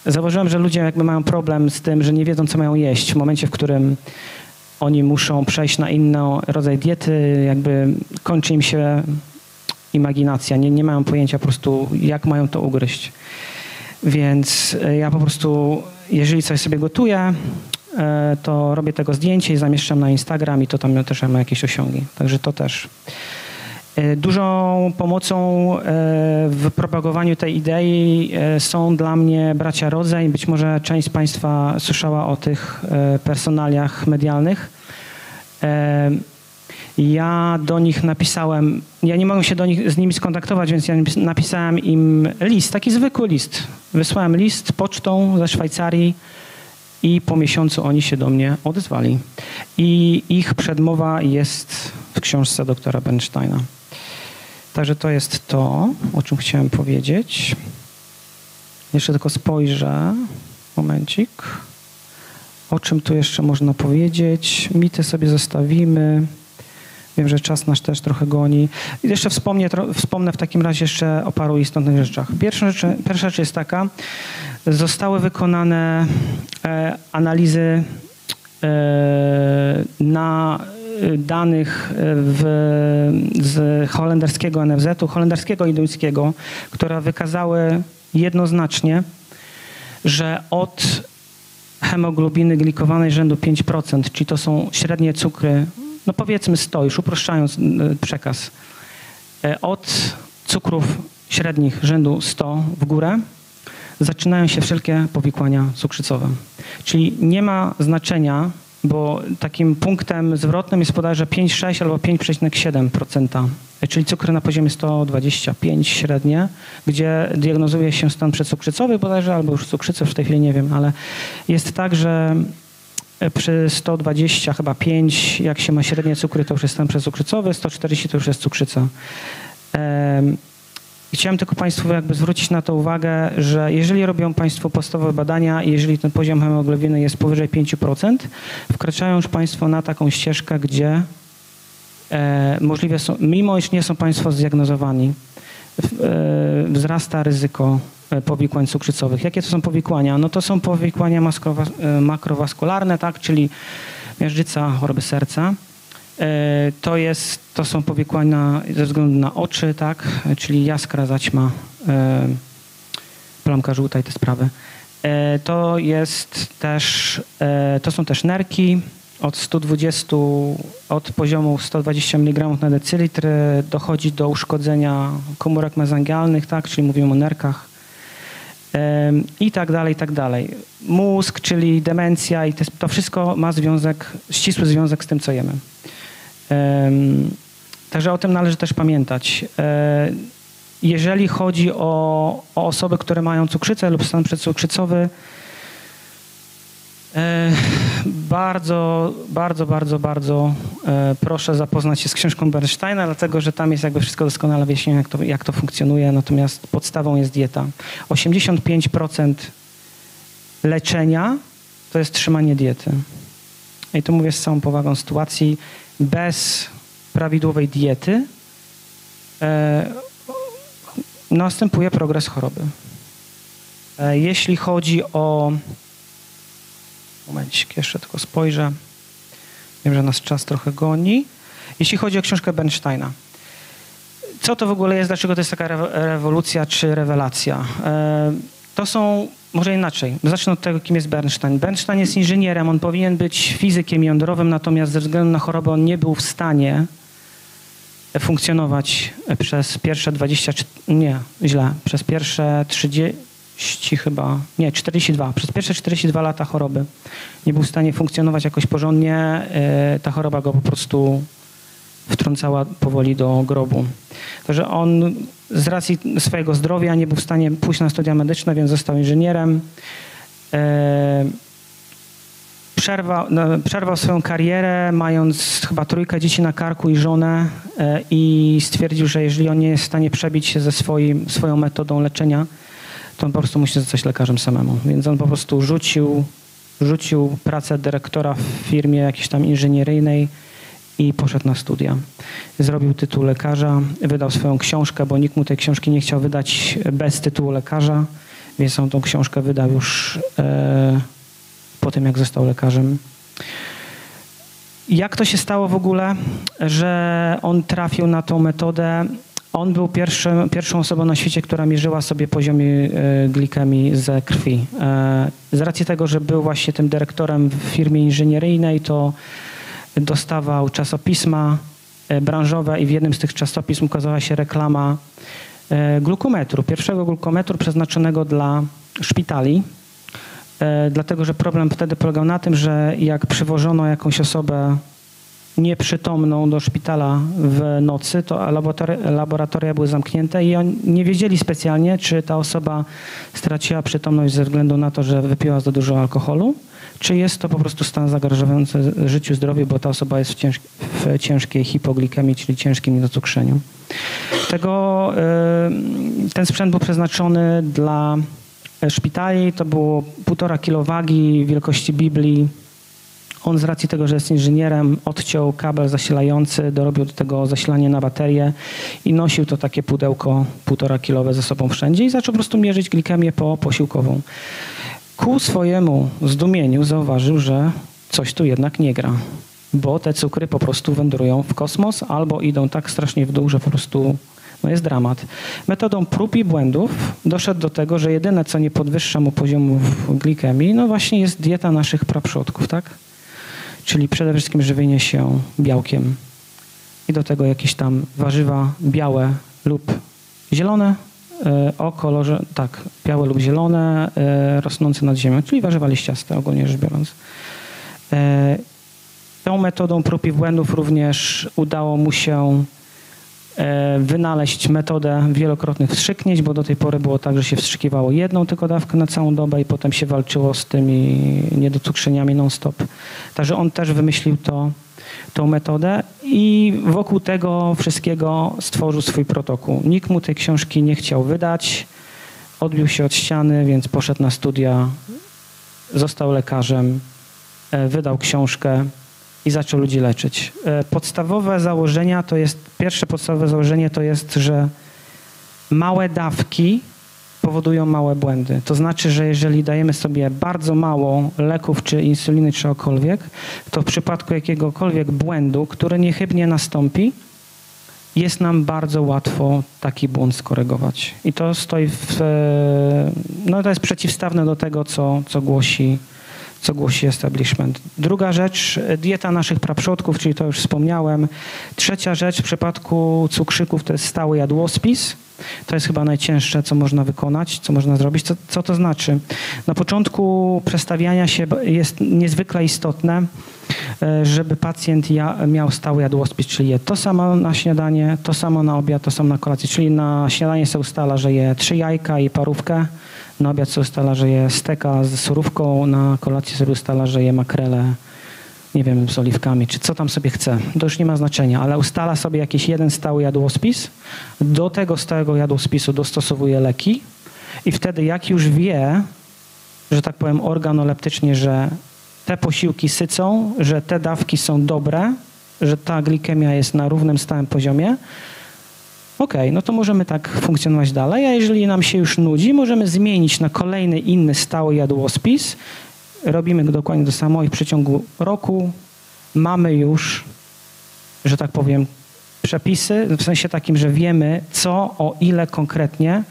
zauważyłem, że ludzie jakby mają problem z tym, że nie wiedzą, co mają jeść w momencie, w którym oni muszą przejść na inny rodzaj diety. Jakby kończy im się imaginacja. Nie, nie mają pojęcia po prostu, jak mają to ugryźć. Więc ja po prostu, jeżeli coś sobie gotuję, to robię tego zdjęcie i zamieszczam na Instagram i to tam też ma jakieś osiągi. Także to też. Dużą pomocą w propagowaniu tej idei są dla mnie bracia Rodzey. Być może część z Państwa słyszała o tych personaliach medialnych. Ja do nich napisałem, ja nie mogłem się do nich, z nimi skontaktować, więc ja napisałem im list, taki zwykły list. Wysłałem list pocztą ze Szwajcarii i po miesiącu oni się do mnie odezwali. I ich przedmowa jest w książce doktora Bernsteina. Także to jest to, o czym chciałem powiedzieć. Jeszcze tylko spojrzę, momencik. O czym tu jeszcze można powiedzieć? Mity sobie zostawimy. Wiem, że czas nas też trochę goni. I jeszcze wspomnę, wspomnę w takim razie jeszcze o paru istotnych rzeczach. Pierwsza rzecz, pierwsza rzecz jest taka, zostały wykonane e, analizy e, na danych w, z holenderskiego N F Z-u, holenderskiego i duńskiego, które wykazały jednoznacznie, że od hemoglobiny glikowanej rzędu pięć procent, czyli to są średnie cukry, no powiedzmy sto, już uproszczając przekaz, od cukrów średnich rzędu sto w górę zaczynają się wszelkie powikłania cukrzycowe. Czyli nie ma znaczenia, bo takim punktem zwrotnym jest bodajże pięć przecinek sześć albo pięć przecinek siedem procent, czyli cukry na poziomie sto dwadzieścia pięć średnie, gdzie diagnozuje się stan przedcukrzycowy bodajże, albo już cukrzycę, w tej chwili nie wiem, ale jest tak, że przy sto dwadzieścia chyba pięć, jak się ma średnie cukry, to już jest stan przedcukrzycowy, sto czterdzieści to już jest cukrzyca. Chciałem tylko Państwu jakby zwrócić na to uwagę, że jeżeli robią Państwo podstawowe badania i jeżeli ten poziom hemoglobiny jest powyżej pięć procent, wkraczają już Państwo na taką ścieżkę, gdzie e, możliwe są, mimo iż nie są Państwo zdiagnozowani, e, wzrasta ryzyko powikłań cukrzycowych. Jakie to są powikłania? No to są powikłania makrowa, makrowaskularne, tak, czyli miażdżyca, choroby serca. To, jest, to są powikłania ze względu na oczy, tak, czyli jaskra, zaćma, plamka żółta i te sprawy. To, jest też, to są też nerki od stu dwudziestu, od poziomu sto dwadzieścia miligramów na decylitr dochodzi do uszkodzenia komórek mezangialnych, tak, czyli mówimy o nerkach i tak dalej, i tak dalej. Mózg, czyli demencja i to wszystko ma związek, ścisły związek z tym, co jemy. Także o tym należy też pamiętać. Jeżeli chodzi o, o osoby, które mają cukrzycę lub stan przedcukrzycowy, bardzo, bardzo, bardzo, bardzo proszę zapoznać się z książką Bernsteina, dlatego że tam jest jakby wszystko doskonale wyjaśnione, jak to, jak to funkcjonuje, natomiast podstawą jest dieta. osiemdziesiąt pięć procent leczenia to jest trzymanie diety. I to mówię z całą powagą sytuacji. Bez prawidłowej diety e, następuje progres choroby. E, jeśli chodzi o... Momencik, jeszcze tylko spojrzę. Wiem, że nas czas trochę goni. Jeśli chodzi o książkę Bernsteina. Co to w ogóle jest? Dlaczego to jest taka re rewolucja czy rewelacja? E, to są... Może inaczej. Zacznę od tego, kim jest Bernstein. Bernstein jest inżynierem, on powinien być fizykiem jądrowym, natomiast ze względu na chorobę on nie był w stanie funkcjonować przez pierwsze dwadzieścia, nie, źle, przez pierwsze trzydzieści chyba, nie, czterdzieści dwa. Przez pierwsze czterdzieści dwa lata choroby nie był w stanie funkcjonować jakoś porządnie. Ta choroba go po prostu wtrącała powoli do grobu. Także on z racji swojego zdrowia nie był w stanie pójść na studia medyczne, więc został inżynierem. Przerwał, przerwał swoją karierę, mając chyba trójkę dzieci na karku i żonę, i stwierdził, że jeżeli on nie jest w stanie przebić się ze swoim, swoją metodą leczenia, to on po prostu musi zostać lekarzem samemu. Więc on po prostu rzucił, rzucił pracę dyrektora w firmie jakiejś tam inżynieryjnej i poszedł na studia. Zrobił tytuł lekarza, wydał swoją książkę, bo nikt mu tej książki nie chciał wydać bez tytułu lekarza, więc on tą książkę wydał już e, po tym, jak został lekarzem. Jak to się stało w ogóle, że on trafił na tą metodę? On był pierwszy, pierwszą osobą na świecie, która mierzyła sobie poziomy glikemii ze krwi. E, z racji tego, że był właśnie tym dyrektorem w firmie inżynieryjnej, to dostawał czasopisma branżowe i w jednym z tych czasopism ukazała się reklama glukometru, pierwszego glukometru przeznaczonego dla szpitali, dlatego że problem wtedy polegał na tym, że jak przywożono jakąś osobę nieprzytomną do szpitala w nocy, to laboratoria, laboratoria były zamknięte i oni nie wiedzieli specjalnie, czy ta osoba straciła przytomność ze względu na to, że wypiła za dużo alkoholu, czy jest to po prostu stan zagrażający życiu, zdrowiu, bo ta osoba jest w, cięż, w ciężkiej hipoglikemii, czyli ciężkim niedocukrzeniu. Tego, ten sprzęt był przeznaczony dla szpitali, to było półtora kilo wagi wielkości Biblii. On z racji tego, że jest inżynierem, odciął kabel zasilający, dorobił do tego zasilanie na baterię i nosił to takie pudełko półtora kilowe ze sobą wszędzie i zaczął po prostu mierzyć glikemię poposiłkową. Ku swojemu zdumieniu zauważył, że coś tu jednak nie gra, bo te cukry po prostu wędrują w kosmos albo idą tak strasznie w dół, że po prostu no jest dramat. Metodą prób i błędów doszedł do tego, że jedyne, co nie podwyższa mu poziomu glikemii, no właśnie jest dieta naszych praprzodków, tak? Czyli przede wszystkim żywienie się białkiem i do tego jakieś tam warzywa białe lub zielone, o kolorze, tak, białe lub zielone, rosnące nad ziemią, czyli warzywa liściaste ogólnie rzecz biorąc. Tą metodą prób i błędów również udało mu się wynaleźć metodę wielokrotnych wstrzyknięć, bo do tej pory było tak, że się wstrzykiwało jedną tylko dawkę na całą dobę i potem się walczyło z tymi niedocukrzeniami non-stop. Także on też wymyślił to, tą metodę i wokół tego wszystkiego stworzył swój protokół. Nikt mu tej książki nie chciał wydać, odbił się od ściany, więc poszedł na studia, został lekarzem, wydał książkę i zaczął ludzi leczyć. Podstawowe założenia to jest, pierwsze podstawowe założenie to jest, że małe dawki powodują małe błędy. To znaczy, że jeżeli dajemy sobie bardzo mało leków czy insuliny czy czegokolwiek, to w przypadku jakiegokolwiek błędu, który niechybnie nastąpi, jest nam bardzo łatwo taki błąd skorygować. I to stoi w, no to jest przeciwstawne do tego, co, co głosi co głosi establishment. Druga rzecz, dieta naszych praprzodków, czyli to już wspomniałem. Trzecia rzecz, w przypadku cukrzyków to jest stały jadłospis. To jest chyba najcięższe, co można wykonać, co można zrobić. Co, co to znaczy? Na początku przestawiania się jest niezwykle istotne, żeby pacjent miał stały jadłospis, czyli je to samo na śniadanie, to samo na obiad, to samo na kolację. Czyli na śniadanie się ustala, że je trzy jajka i parówkę. Na obiad sobie ustala, że je steka z surówką, na kolację sobie ustala, że je makrele, nie wiem, z oliwkami, czy co tam sobie chce. To już nie ma znaczenia, ale ustala sobie jakiś jeden stały jadłospis, do tego stałego jadłospisu dostosowuje leki i wtedy jak już wie, że tak powiem organoleptycznie, że te posiłki sycą, że te dawki są dobre, że ta glikemia jest na równym, stałym poziomie, okej, okay, no to możemy tak funkcjonować dalej, a jeżeli nam się już nudzi, możemy zmienić na kolejny, inny stały jadłospis. Robimy dokładnie to samo i w przeciągu roku mamy już, że tak powiem, przepisy, w sensie takim, że wiemy, co, o ile konkretnie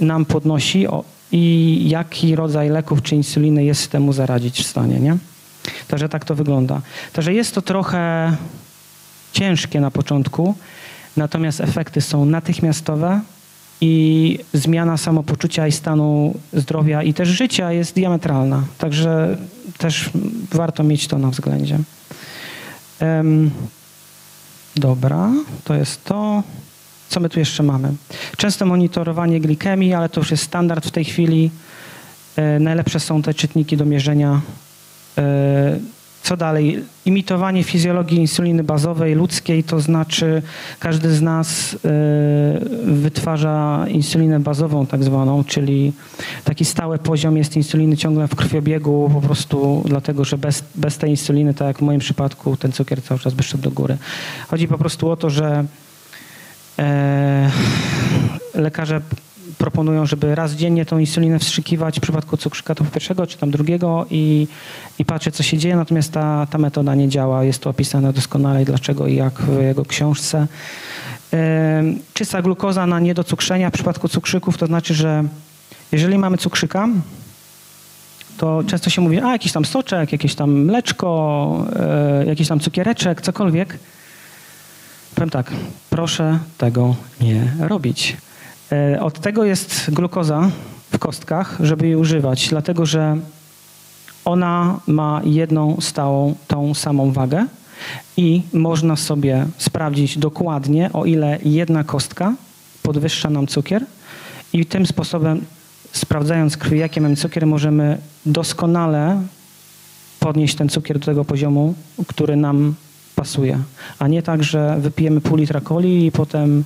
nam podnosi i jaki rodzaj leków czy insuliny jest temu zaradzić w stanie, nie? Także tak to wygląda. Także jest to trochę ciężkie na początku, natomiast efekty są natychmiastowe i zmiana samopoczucia i stanu zdrowia i też życia jest diametralna. Także też warto mieć to na względzie. Um, dobra, to jest to. Co my tu jeszcze mamy? Częste monitorowanie glikemii, ale to już jest standard w tej chwili. E, najlepsze są te czytniki do mierzenia. E, Co dalej? Imitowanie fizjologii insuliny bazowej ludzkiej, to znaczy każdy z nas y, wytwarza insulinę bazową tak zwaną, czyli taki stały poziom jest insuliny ciągle w krwiobiegu po prostu dlatego, że bez, bez tej insuliny, tak jak w moim przypadku, ten cukier cały czas by szedł do góry. Chodzi po prostu o to, że y, lekarze proponują, żeby raz dziennie tą insulinę wstrzykiwać w przypadku cukrzyka typu pierwszego czy tam drugiego i, i patrzeć, co się dzieje, natomiast ta, ta metoda nie działa. Jest to opisane doskonale, dlaczego i jak w jego książce. Yy, czysta glukoza na niedocukrzenia w przypadku cukrzyków, to znaczy, że jeżeli mamy cukrzyka, to często się mówi, a jakiś tam soczek, jakieś tam mleczko, yy, jakiś tam cukiereczek, cokolwiek. Powiem tak, proszę tego nie robić. Od tego jest glukoza w kostkach, żeby jej używać, dlatego że ona ma jedną stałą, tą samą wagę i można sobie sprawdzić dokładnie, o ile jedna kostka podwyższa nam cukier, i tym sposobem, sprawdzając krwi, jaki mamy cukier, możemy doskonale podnieść ten cukier do tego poziomu, który nam pasuje, a nie tak, że wypijemy pół litra coli i potem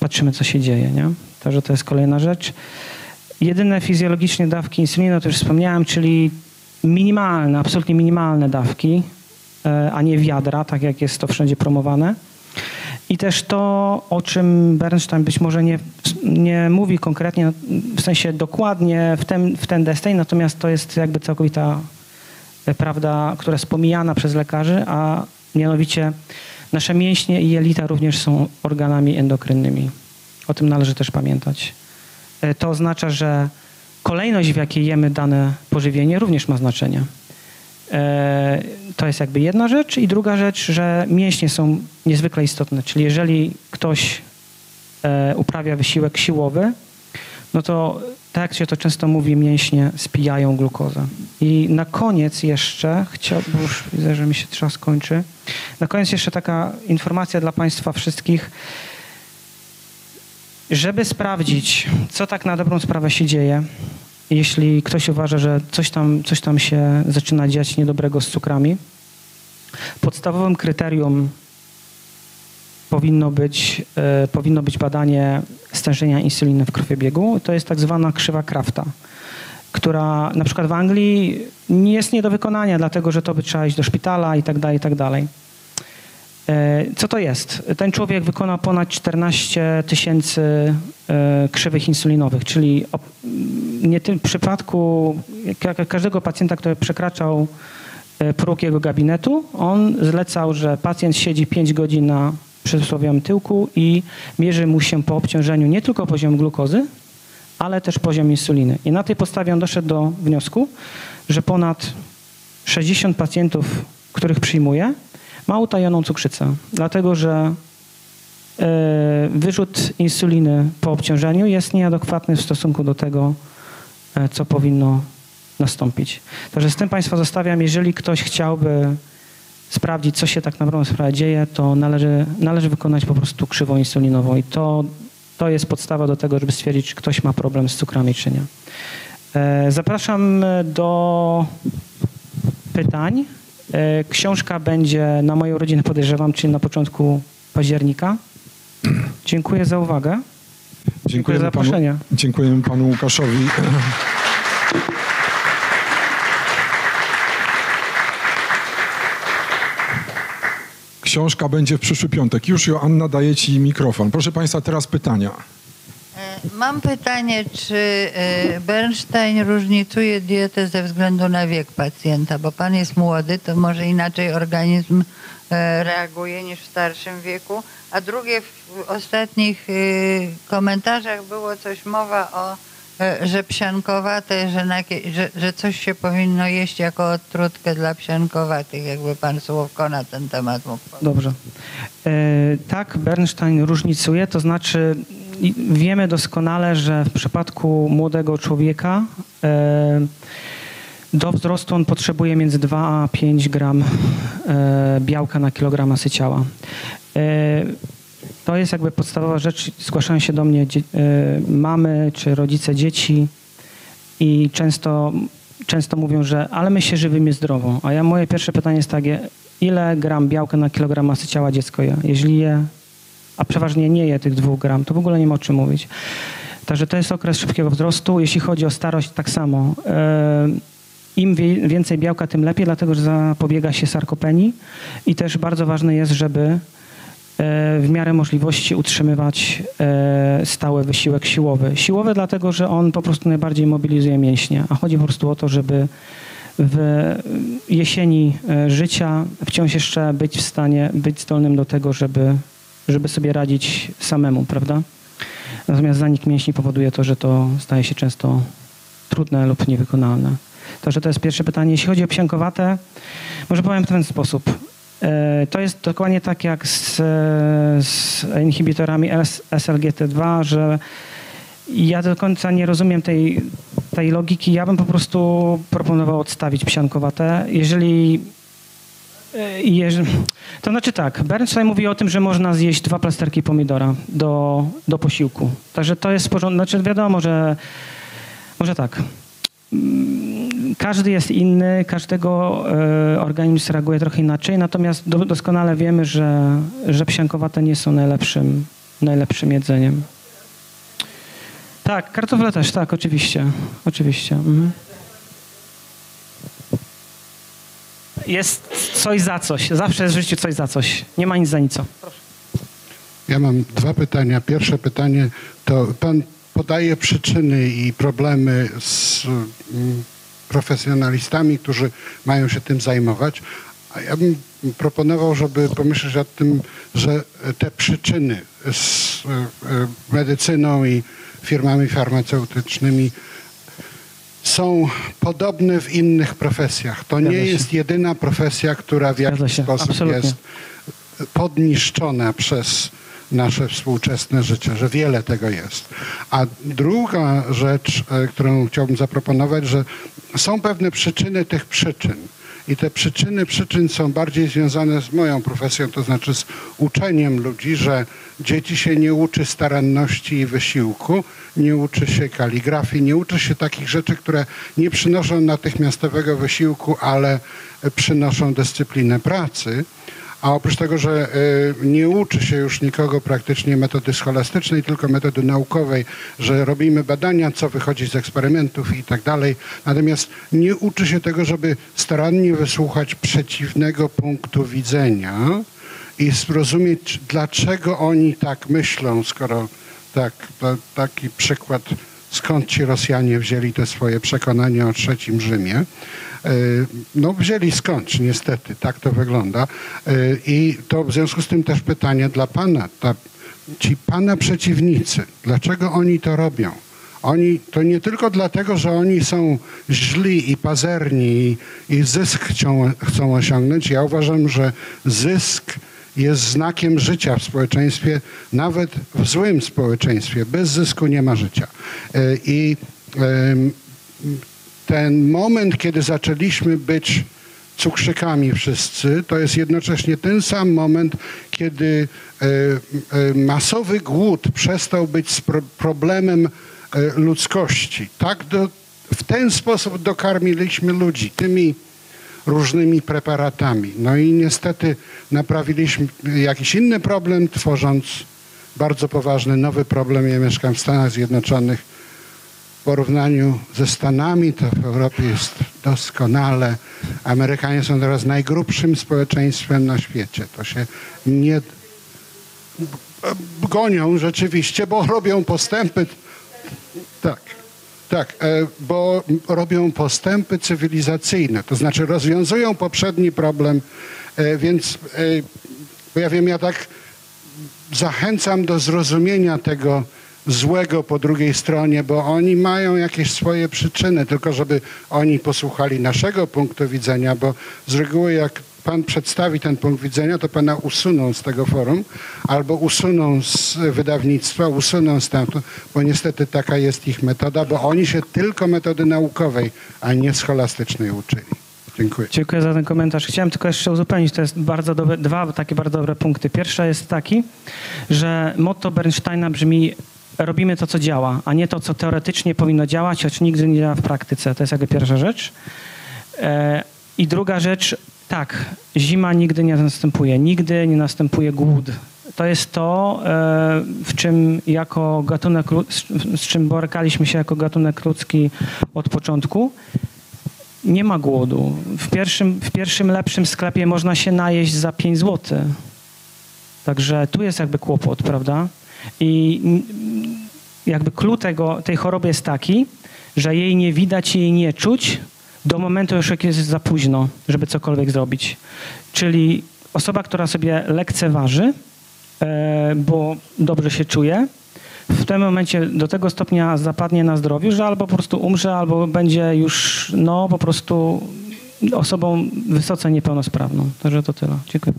patrzymy, co się dzieje, nie? Także to jest kolejna rzecz. Jedyne fizjologicznie dawki insuliny, to już wspomniałem, czyli minimalne, absolutnie minimalne dawki, a nie wiadra, tak jak jest to wszędzie promowane. I też to, o czym Bernstein być może nie, nie mówi konkretnie, w sensie dokładnie w ten, w ten deseń, natomiast to jest jakby całkowita prawda, która jest pomijana przez lekarzy, a mianowicie nasze mięśnie i jelita również są organami endokrynnymi. O tym należy też pamiętać. To oznacza, że kolejność, w jakiej jemy dane pożywienie, również ma znaczenie. To jest jakby jedna rzecz. I druga rzecz, że mięśnie są niezwykle istotne. Czyli jeżeli ktoś uprawia wysiłek siłowy, no to tak jak się to często mówi, mięśnie spijają glukozę. I na koniec jeszcze, bo już widzę, że mi się czas kończy, na koniec jeszcze taka informacja dla Państwa wszystkich. Żeby sprawdzić, co tak na dobrą sprawę się dzieje, jeśli ktoś uważa, że coś tam, coś tam się zaczyna dziać niedobrego z cukrami, podstawowym kryterium powinno być, y, powinno być badanie stężenia insuliny w krwiobiegu. To jest tak zwana krzywa Krafta, która na przykład w Anglii nie jest nie do wykonania, dlatego że to by trzeba iść do szpitala i tak dalej, i tak dalej. Co to jest? Ten człowiek wykona ponad czternaście tysięcy krzywych insulinowych, czyli nie w przypadku każdego pacjenta, który przekraczał próg jego gabinetu, on zlecał, że pacjent siedzi pięć godzin na przysłowiowym tyłku i mierzy mu się po obciążeniu nie tylko poziom glukozy, ale też poziom insuliny. I na tej podstawie on doszedł do wniosku, że ponad sześćdziesiąt pacjentów, których przyjmuje, ma utajoną cukrzycę, dlatego że y, wyrzut insuliny po obciążeniu jest nieadekwatny w stosunku do tego, y, co powinno nastąpić. Także z tym Państwa zostawiam. Jeżeli ktoś chciałby sprawdzić, co się tak naprawdę sprawa dzieje, to należy, należy wykonać po prostu krzywą insulinową i to, to jest podstawa do tego, żeby stwierdzić, czy ktoś ma problem z cukrami, czy nie. Y, zapraszam do pytań. Książka będzie na moją rodzinę, podejrzewam, czyli na początku października. Dziękuję za uwagę. Dziękujemy Dziękuję za zaproszenie. Panu, dziękujemy panu Łukaszowi. Książka będzie w przyszły piątek. Już Joanna, daje ci mikrofon. Proszę Państwa, teraz pytania. Mam pytanie, czy Bernstein różnicuje dietę ze względu na wiek pacjenta? Bo pan jest młody, to może inaczej organizm reaguje niż w starszym wieku. A drugie, w ostatnich komentarzach było coś mowa o, że psiankowate, że, na, że, że coś się powinno jeść jako odtrutkę dla psiankowatych. Jakby pan słówko na ten temat mógł powiedzieć. Dobrze. E, tak, Bernstein różnicuje, to znaczy... I wiemy doskonale, że w przypadku młodego człowieka do wzrostu on potrzebuje między dwa a pięć gram białka na kilogram masy ciała. To jest jakby podstawowa rzecz. Zgłaszają się do mnie mamy czy rodzice dzieci i często, często mówią, że ale my się żywimy zdrowo. A ja moje pierwsze pytanie jest takie, ile gram białka na kilogram masy ciała dziecko je? Jeśli je, a przeważnie nie je tych dwóch gram, to w ogóle nie ma o czym mówić. Także to jest okres szybkiego wzrostu. Jeśli chodzi o starość, tak samo. Im więcej białka, tym lepiej, dlatego że zapobiega się sarkopenii i też bardzo ważne jest, żeby w miarę możliwości utrzymywać stały wysiłek siłowy. Siłowy dlatego, że on po prostu najbardziej mobilizuje mięśnie, a chodzi po prostu o to, żeby w jesieni życia wciąż jeszcze być w stanie, być zdolnym do tego, żeby żeby sobie radzić samemu, prawda? Natomiast zanik mięśni powoduje to, że to staje się często trudne lub niewykonalne. Także to jest pierwsze pytanie. Jeśli chodzi o psiankowate, może powiem w ten sposób. To jest dokładnie tak jak z, z inhibitorami S L G T dwa, że ja do końca nie rozumiem tej, tej logiki. Ja bym po prostu proponował odstawić psiankowate. Jeżeli... To znaczy tak, Bernstein mówi o tym, że można zjeść dwa plasterki pomidora do, do posiłku. Także to jest porządne. Znaczy wiadomo, że może tak. Każdy jest inny, każdego y, organizm reaguje trochę inaczej, natomiast do, doskonale wiemy, że, że psiankowate nie są najlepszym, najlepszym jedzeniem. Tak, kartofle też, tak, oczywiście. Oczywiście. Mhm. Jest coś za coś. Zawsze jest w życiu coś za coś. Nie ma nic za nic. Proszę. Ja mam dwa pytania. Pierwsze pytanie to pan podaje przyczyny i problemy z profesjonalistami, którzy mają się tym zajmować. A ja bym proponował, żeby pomyśleć nad tym, że te przyczyny z medycyną i firmami farmaceutycznymi są podobne w innych profesjach. To nie jest jedyna profesja, która w jakiś sposób jest podniszczona przez nasze współczesne życie, że wiele tego jest. A druga rzecz, którą chciałbym zaproponować, że są pewne przyczyny tych przyczyn. I te przyczyny przyczyn są bardziej związane z moją profesją, to znaczy z uczeniem ludzi, że dzieci się nie uczy staranności i wysiłku, nie uczy się kaligrafii, nie uczy się takich rzeczy, które nie przynoszą natychmiastowego wysiłku, ale przynoszą dyscyplinę pracy. A oprócz tego, że nie uczy się już nikogo praktycznie metody scholastycznej, tylko metody naukowej, że robimy badania, co wychodzi z eksperymentów i tak dalej. Natomiast nie uczy się tego, żeby starannie wysłuchać przeciwnego punktu widzenia i zrozumieć, dlaczego oni tak myślą, skoro tak, to, taki przykład, skąd ci Rosjanie wzięli te swoje przekonania o trzecim Rzymie. No wzięli skądś, niestety, tak to wygląda. I to w związku z tym też pytanie dla pana. Ta, ci pana przeciwnicy, dlaczego oni to robią? Oni to nie tylko dlatego, że oni są źli i pazerni i, i zysk chcą, chcą osiągnąć. Ja uważam, że zysk jest znakiem życia w społeczeństwie, nawet w złym społeczeństwie. Bez zysku nie ma życia. I ten moment, kiedy zaczęliśmy być cukrzykami wszyscy, to jest jednocześnie ten sam moment, kiedy masowy głód przestał być problemem ludzkości. Tak do, w ten sposób dokarmiliśmy ludzi tymi różnymi preparatami. No i niestety naprawiliśmy jakiś inny problem, tworząc bardzo poważny nowy problem. Ja mieszkam w Stanach Zjednoczonych. W porównaniu ze Stanami to w Europie jest doskonale. Amerykanie są teraz najgrubszym społeczeństwem na świecie. To się nie gonią rzeczywiście, bo robią postępy. Tak. Tak, bo robią postępy cywilizacyjne, to znaczy rozwiązują poprzedni problem, więc bo ja wiem, ja tak zachęcam do zrozumienia tego złego po drugiej stronie, bo oni mają jakieś swoje przyczyny, tylko żeby oni posłuchali naszego punktu widzenia, bo z reguły jak pan przedstawi ten punkt widzenia, to pana usuną z tego forum, albo usuną z wydawnictwa, usuną stamtąd, bo niestety taka jest ich metoda, bo oni się tylko metody naukowej, a nie scholastycznej uczyli. Dziękuję. Dziękuję za ten komentarz. Chciałem tylko jeszcze uzupełnić, to jest bardzo dobre, dwa takie bardzo dobre punkty. Pierwsza jest taki, że motto Bernsteina brzmi: robimy to, co działa, a nie to, co teoretycznie powinno działać, choć nigdy nie działa w praktyce. To jest jakby pierwsza rzecz. I druga rzecz. Tak, zima nigdy nie następuje, nigdy nie następuje głód. To jest to, w czym jako gatunek, z czym borykaliśmy się jako gatunek ludzki od początku. Nie ma głodu. W pierwszym, w pierwszym lepszym sklepie można się najeść za pięć złotych. Także tu jest jakby kłopot, prawda? I jakby klucz tego, tej choroby jest taki, że jej nie widać i jej nie czuć, do momentu już jak jest za późno, żeby cokolwiek zrobić. Czyli osoba, która sobie lekceważy, bo dobrze się czuje, w tym momencie do tego stopnia zapadnie na zdrowiu, że albo po prostu umrze, albo będzie już no po prostu osobą wysoce niepełnosprawną. Także to tyle. Dziękuję.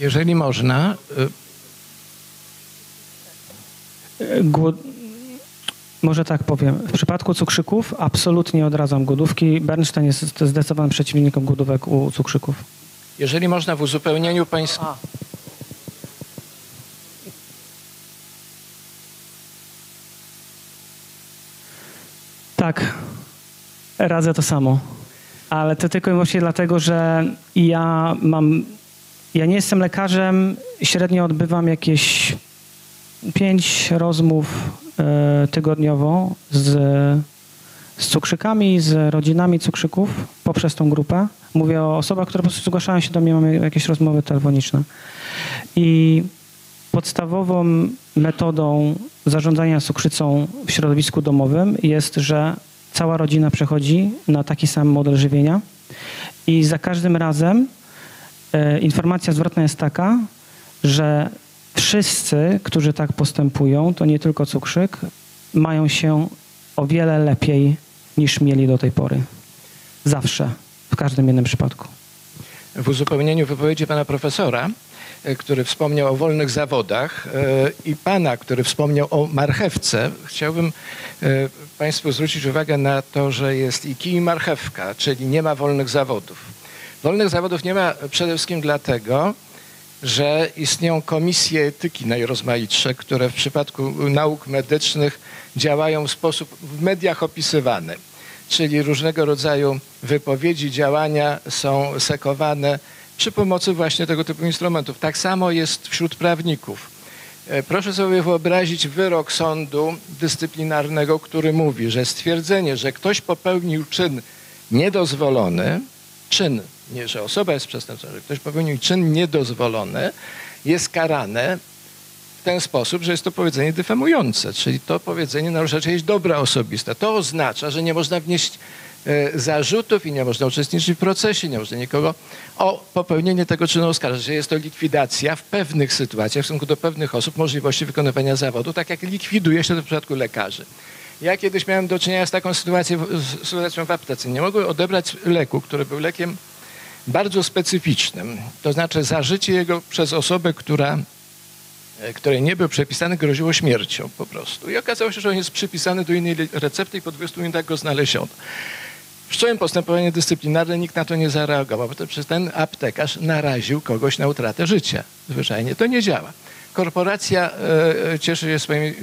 Jeżeli można... Głod... Może tak powiem. W przypadku cukrzyków absolutnie odradzam głodówki. Bernstein jest zdecydowanym przeciwnikiem głodówek u cukrzyków. Jeżeli można, w uzupełnieniu państwa. Tak, radzę to samo. Ale to tylko i wyłącznie dlatego, że ja mam... Ja nie jestem lekarzem, średnio odbywam jakieś pięć rozmów y, tygodniowo z, z cukrzykami, z rodzinami cukrzyków poprzez tą grupę. Mówię o osobach, które po prostu zgłaszają się do mnie, mamy jakieś rozmowy telefoniczne. I podstawową metodą zarządzania cukrzycą w środowisku domowym jest, że cała rodzina przechodzi na taki sam model żywienia i za każdym razem y, informacja zwrotna jest taka, że wszyscy, którzy tak postępują, to nie tylko cukrzyk, mają się o wiele lepiej niż mieli do tej pory. Zawsze, w każdym jednym przypadku. W uzupełnieniu wypowiedzi pana profesora, który wspomniał o wolnych zawodach, i pana, który wspomniał o marchewce, chciałbym państwu zwrócić uwagę na to, że jest i kij, i marchewka, czyli nie ma wolnych zawodów. Wolnych zawodów nie ma przede wszystkim dlatego, że istnieją komisje etyki najrozmaitsze, które w przypadku nauk medycznych działają w sposób w mediach opisywany. Czyli różnego rodzaju wypowiedzi, działania są sekowane przy pomocy właśnie tego typu instrumentów. Tak samo jest wśród prawników. Proszę sobie wyobrazić wyrok sądu dyscyplinarnego, który mówi, że stwierdzenie, że ktoś popełnił czyn niedozwolony, czyn, nie, że osoba jest przestępcą, że ktoś popełnił czyn niedozwolony, jest karane w ten sposób, że jest to powiedzenie dyfamujące, czyli to powiedzenie narusza czyjeś dobra osobiste. To oznacza, że nie można wnieść y, zarzutów i nie można uczestniczyć w procesie, nie można nikogo o popełnienie tego czynu oskarżać. Jest to likwidacja w pewnych sytuacjach, w stosunku do pewnych osób, możliwości wykonywania zawodu, tak jak likwiduje się to w przypadku lekarzy. Ja kiedyś miałem do czynienia z taką sytuacją, z sytuacją w aptece. Nie mogłem odebrać leku, który był lekiem bardzo specyficznym, to znaczy zażycie jego przez osobę, która, której nie był przepisany, groziło śmiercią po prostu. I okazało się, że on jest przypisany do innej recepty i po dwudziestu minutach go znaleziono. Wszcząłem postępowanie dyscyplinarne, nikt na to nie zareagował, bo to przecież ten aptekarz naraził kogoś na utratę życia. Zwyczajnie to nie działa. Korporacja e, cieszy się swoimi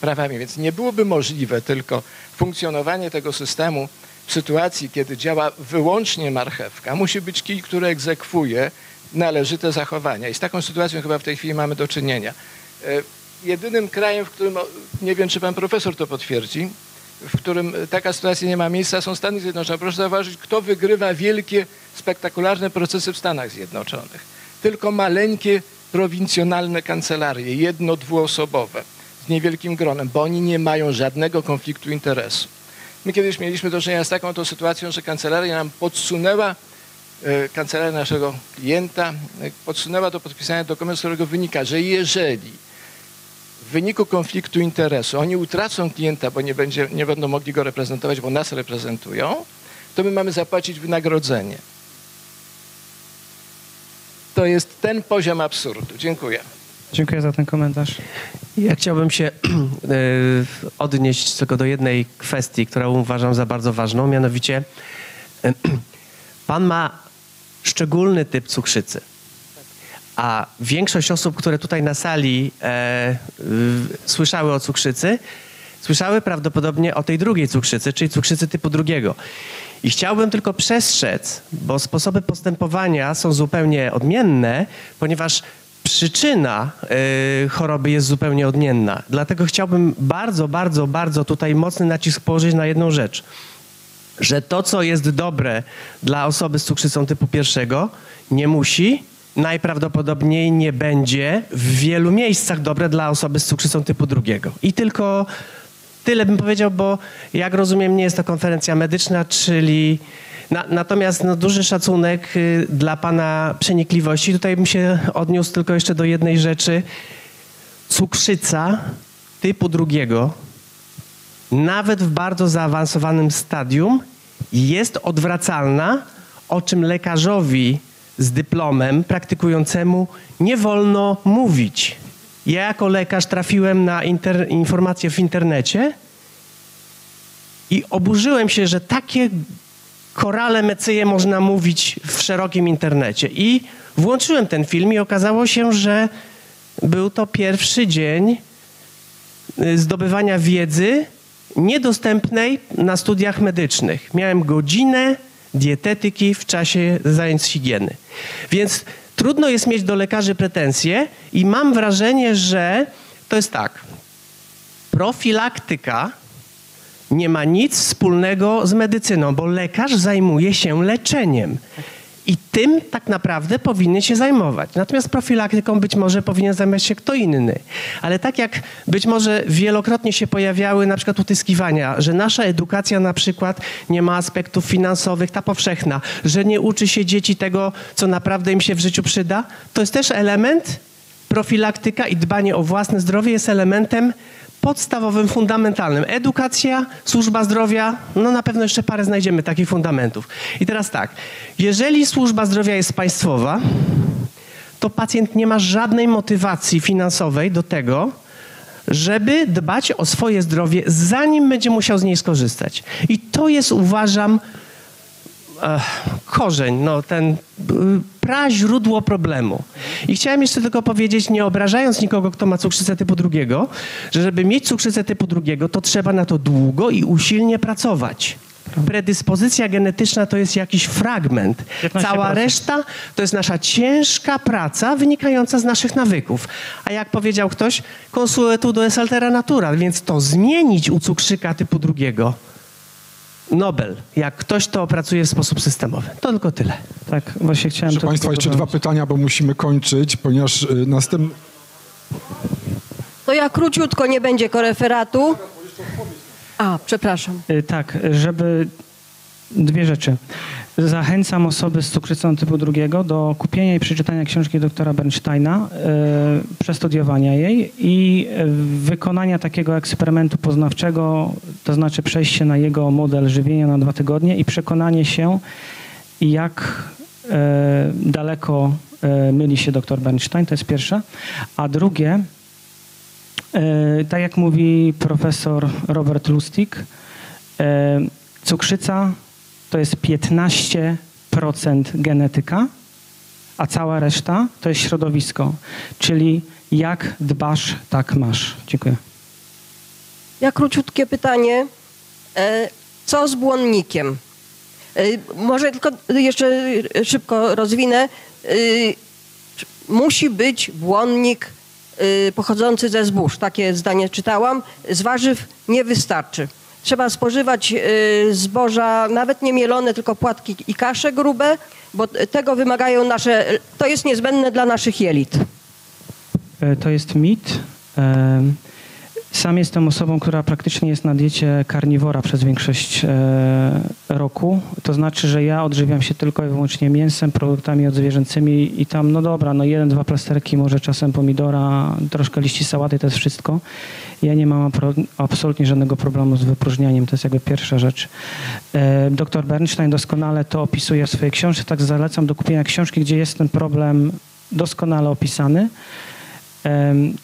prawami, więc nie byłoby możliwe tylko funkcjonowanie tego systemu w sytuacji, kiedy działa wyłącznie marchewka. Musi być kij, który egzekwuje należyte zachowania. I z taką sytuacją chyba w tej chwili mamy do czynienia. Jedynym krajem, w którym, nie wiem czy pan profesor to potwierdzi, w którym taka sytuacja nie ma miejsca, są Stany Zjednoczone. Proszę zauważyć, kto wygrywa wielkie, spektakularne procesy w Stanach Zjednoczonych. Tylko maleńkie, prowincjonalne kancelarie, jedno, dwuosobowe, z niewielkim gronem, bo oni nie mają żadnego konfliktu interesu. My kiedyś mieliśmy do czynienia z taką to sytuacją, że kancelaria nam podsunęła, kancelaria naszego klienta podsunęła do podpisania dokumentu, z którego wynika, że jeżeli w wyniku konfliktu interesu oni utracą klienta, bo nie, będzie, nie będą mogli go reprezentować, bo nas reprezentują, to my mamy zapłacić wynagrodzenie. To jest ten poziom absurdu. Dziękuję. Dziękuję za ten komentarz. Ja chciałbym się odnieść tylko do jednej kwestii, którą uważam za bardzo ważną, mianowicie pan ma szczególny typ cukrzycy, a większość osób, które tutaj na sali e, słyszały o cukrzycy, słyszały prawdopodobnie o tej drugiej cukrzycy, czyli cukrzycy typu drugiego. I chciałbym tylko przestrzec, bo sposoby postępowania są zupełnie odmienne, ponieważ przyczyna y, choroby jest zupełnie odmienna. Dlatego chciałbym bardzo, bardzo, bardzo tutaj mocny nacisk położyć na jedną rzecz. Że to, co jest dobre dla osoby z cukrzycą typu pierwszego, nie musi, najprawdopodobniej nie będzie w wielu miejscach dobre dla osoby z cukrzycą typu drugiego. I tylko tyle bym powiedział, bo jak rozumiem, nie jest to konferencja medyczna, czyli... Na, natomiast no, duży szacunek y, dla pana przenikliwości. Tutaj bym się odniósł tylko jeszcze do jednej rzeczy. Cukrzyca typu drugiego, nawet w bardzo zaawansowanym stadium, jest odwracalna, o czym lekarzowi z dyplomem praktykującemu nie wolno mówić. Ja jako lekarz trafiłem na inter- informacje w internecie i oburzyłem się, że takie korale Mecyje można mówić w szerokim internecie. I włączyłem ten film i okazało się, że był to pierwszy dzień zdobywania wiedzy niedostępnej na studiach medycznych. Miałem godzinę dietetyki w czasie zajęć higieny. Więc trudno jest mieć do lekarzy pretensje i mam wrażenie, że to jest tak. Profilaktyka nie ma nic wspólnego z medycyną, bo lekarz zajmuje się leczeniem. I tym tak naprawdę powinien się zajmować. Natomiast profilaktyką być może powinien zajmować się kto inny. Ale tak jak być może wielokrotnie się pojawiały na przykład utyskiwania, że nasza edukacja na przykład nie ma aspektów finansowych, ta powszechna, że nie uczy się dzieci tego, co naprawdę im się w życiu przyda, to jest też element, profilaktyka i dbanie o własne zdrowie jest elementem podstawowym, fundamentalnym. Edukacja, służba zdrowia, no na pewno jeszcze parę znajdziemy takich fundamentów. I teraz tak, jeżeli służba zdrowia jest państwowa, to pacjent nie ma żadnej motywacji finansowej do tego, żeby dbać o swoje zdrowie, zanim będzie musiał z niej skorzystać. I to jest, uważam, korzeń, no ten praźródło problemu. I chciałem jeszcze tylko powiedzieć, nie obrażając nikogo, kto ma cukrzycę typu drugiego, że żeby mieć cukrzycę typu drugiego, to trzeba na to długo i usilnie pracować. Predyspozycja genetyczna to jest jakiś fragment. Cała reszta to jest nasza ciężka praca wynikająca z naszych nawyków. A jak powiedział ktoś, consuetudo est altera natura, więc to zmienić u cukrzyka typu drugiego. Nobel, jak ktoś to opracuje w sposób systemowy. To tylko tyle. Tak, właśnie chciałem... Proszę Państwa, jeszcze dwa pytania, bo musimy kończyć, ponieważ następny... To ja króciutko, nie będzie koreferatu. A, przepraszam. Tak, żeby... Dwie rzeczy. Zachęcam osoby z cukrzycą typu drugiego do kupienia i przeczytania książki doktora Bernsteina, y, przestudiowania jej i wykonania takiego eksperymentu poznawczego, to znaczy przejście na jego model żywienia na dwa tygodnie i przekonanie się, jak y, daleko y, myli się doktor Bernstein, to jest pierwsze. A drugie, y, tak jak mówi profesor Robert Lustig, y, cukrzyca to jest piętnaście procent genetyka, a cała reszta to jest środowisko. Czyli jak dbasz, tak masz. Dziękuję. Ja króciutkie pytanie. Co z błonnikiem? Może tylko jeszcze szybko rozwinę. Musi być błonnik pochodzący ze zbóż. Takie zdanie czytałam. Z warzyw nie wystarczy. Trzeba spożywać zboża, nawet nie mielone, tylko płatki i kasze grube, bo tego wymagają nasze, to jest niezbędne dla naszych jelit. To jest mit. Sam jestem osobą, która praktycznie jest na diecie karniwora przez większość roku. To znaczy, że ja odżywiam się tylko i wyłącznie mięsem, produktami odzwierzęcymi i tam, no dobra, no jeden, dwa plasterki, może czasem pomidora, troszkę liści sałaty, to jest wszystko. Ja nie mam absolutnie żadnego problemu z wypróżnianiem, to jest jakby pierwsza rzecz. Doktor Bernstein doskonale to opisuje w swojej książce, tak zalecam do kupienia książki, gdzie jest ten problem doskonale opisany.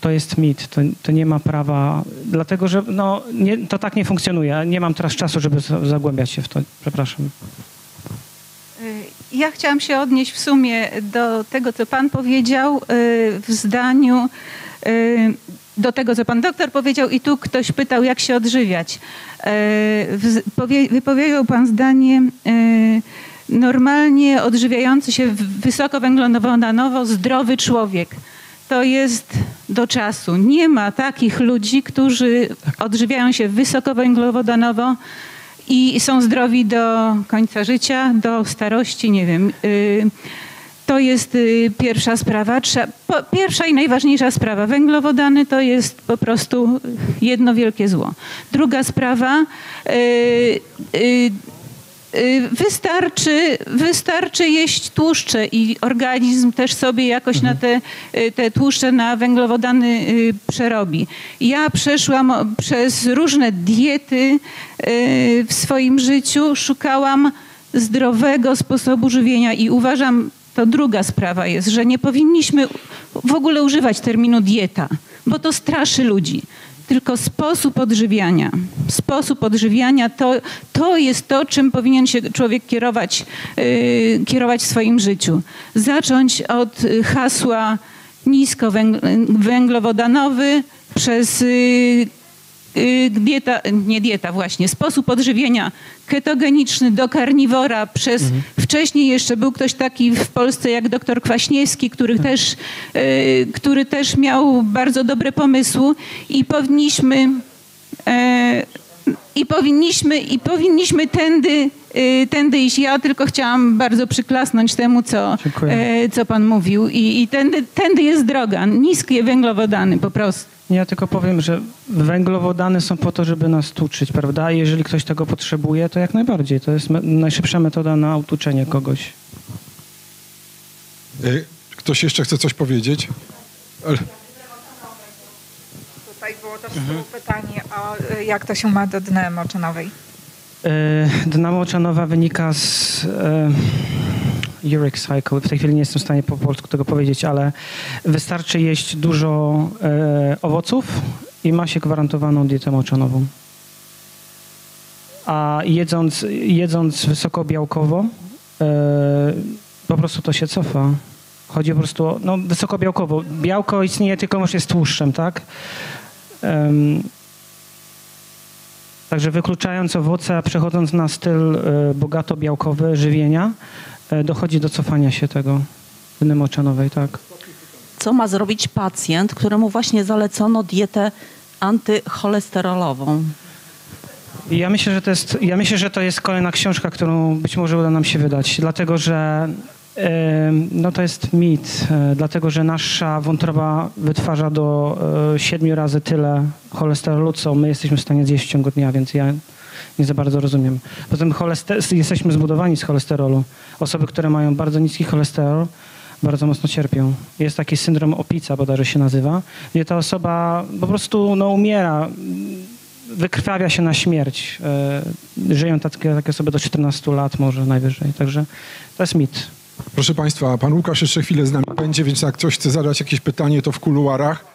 To jest mit, to, to nie ma prawa, dlatego że no, nie, to tak nie funkcjonuje. Nie mam teraz czasu, żeby zagłębiać się w to. Przepraszam. Ja chciałam się odnieść w sumie do tego, co pan powiedział w zdaniu, do tego, co pan doktor powiedział i tu ktoś pytał, jak się odżywiać. Wypowiedział pan zdanie... Normalnie odżywiający się wysokowęglonowodanowo zdrowy człowiek. To jest do czasu. Nie ma takich ludzi, którzy odżywiają się wysokowęglowodanowo i są zdrowi do końca życia, do starości, nie wiem. To jest pierwsza sprawa. Pierwsza i najważniejsza sprawa. Węglowodany to jest po prostu jedno wielkie zło. Druga sprawa. Wystarczy, wystarczy jeść tłuszcze i organizm też sobie jakoś na te, te tłuszcze, na węglowodany przerobi. Ja przeszłam przez różne diety w swoim życiu, szukałam zdrowego sposobu żywienia i uważam, to druga sprawa jest, że nie powinniśmy w ogóle używać terminu dieta, bo to straszy ludzi. tylko sposób odżywiania. Sposób odżywiania to, to jest to, czym powinien się człowiek kierować, yy, kierować w swoim życiu. Zacząć od hasła niskowęglowodanowy przez yy, Dieta, nie dieta właśnie, sposób odżywienia ketogeniczny do karniwora przez, mhm. wcześniej jeszcze był ktoś taki w Polsce jak doktor Kwaśniewski, który, mhm. też, y, który też miał bardzo dobre pomysły i powinniśmy, y, i powinniśmy, i powinniśmy tędy, y, tędy iść. Ja tylko chciałam bardzo przyklasnąć temu, co, y, co pan mówił i, i tędy, tędy jest droga, niskie węglowodany po prostu. Ja tylko powiem, że węglowodany są po to, żeby nas tuczyć, prawda? I jeżeli ktoś tego potrzebuje, to jak najbardziej. To jest me- najszybsza metoda na utuczenie kogoś. Ktoś jeszcze chce coś powiedzieć? Ale... Tutaj było też mhm. pytanie, o jak to się ma do dna moczanowej. Dna moczanowa wynika z... uric cycle. W tej chwili nie jestem w stanie po polsku tego powiedzieć, ale wystarczy jeść dużo e, owoców i ma się gwarantowaną dietę moczanową. A jedząc, jedząc wysokobiałkowo, e, po prostu to się cofa. Chodzi po prostu o no, wysokobiałkowo. Białko istnieje tylko może jest tłuszczem, tak? E, także wykluczając owoce, przechodząc na styl e, bogato białkowy żywienia, dochodzi do cofania się tego dny moczanowej, tak. Co ma zrobić pacjent, któremu właśnie zalecono dietę antycholesterolową? Ja myślę, że to jest, ja myślę, że to jest kolejna książka, którą być może uda nam się wydać, dlatego że yy, no to jest mit, yy, dlatego że nasza wątroba wytwarza do yy, siedmiu razy tyle cholesterolu, co my jesteśmy w stanie zjeść w ciągu dnia, więc ja... nie za bardzo rozumiem. Potem cholester- jesteśmy zbudowani z cholesterolu. Osoby, które mają bardzo niski cholesterol, bardzo mocno cierpią. Jest taki syndrom opica, bodajże się nazywa, gdzie ta osoba po prostu no, umiera, wykrwawia się na śmierć. Żyją takie, takie osoby do czternastu lat może najwyżej. Także to jest mit. Proszę Państwa, pan Łukasz jeszcze chwilę z nami będzie, więc jak ktoś chce zadać jakieś pytanie, to w kuluarach.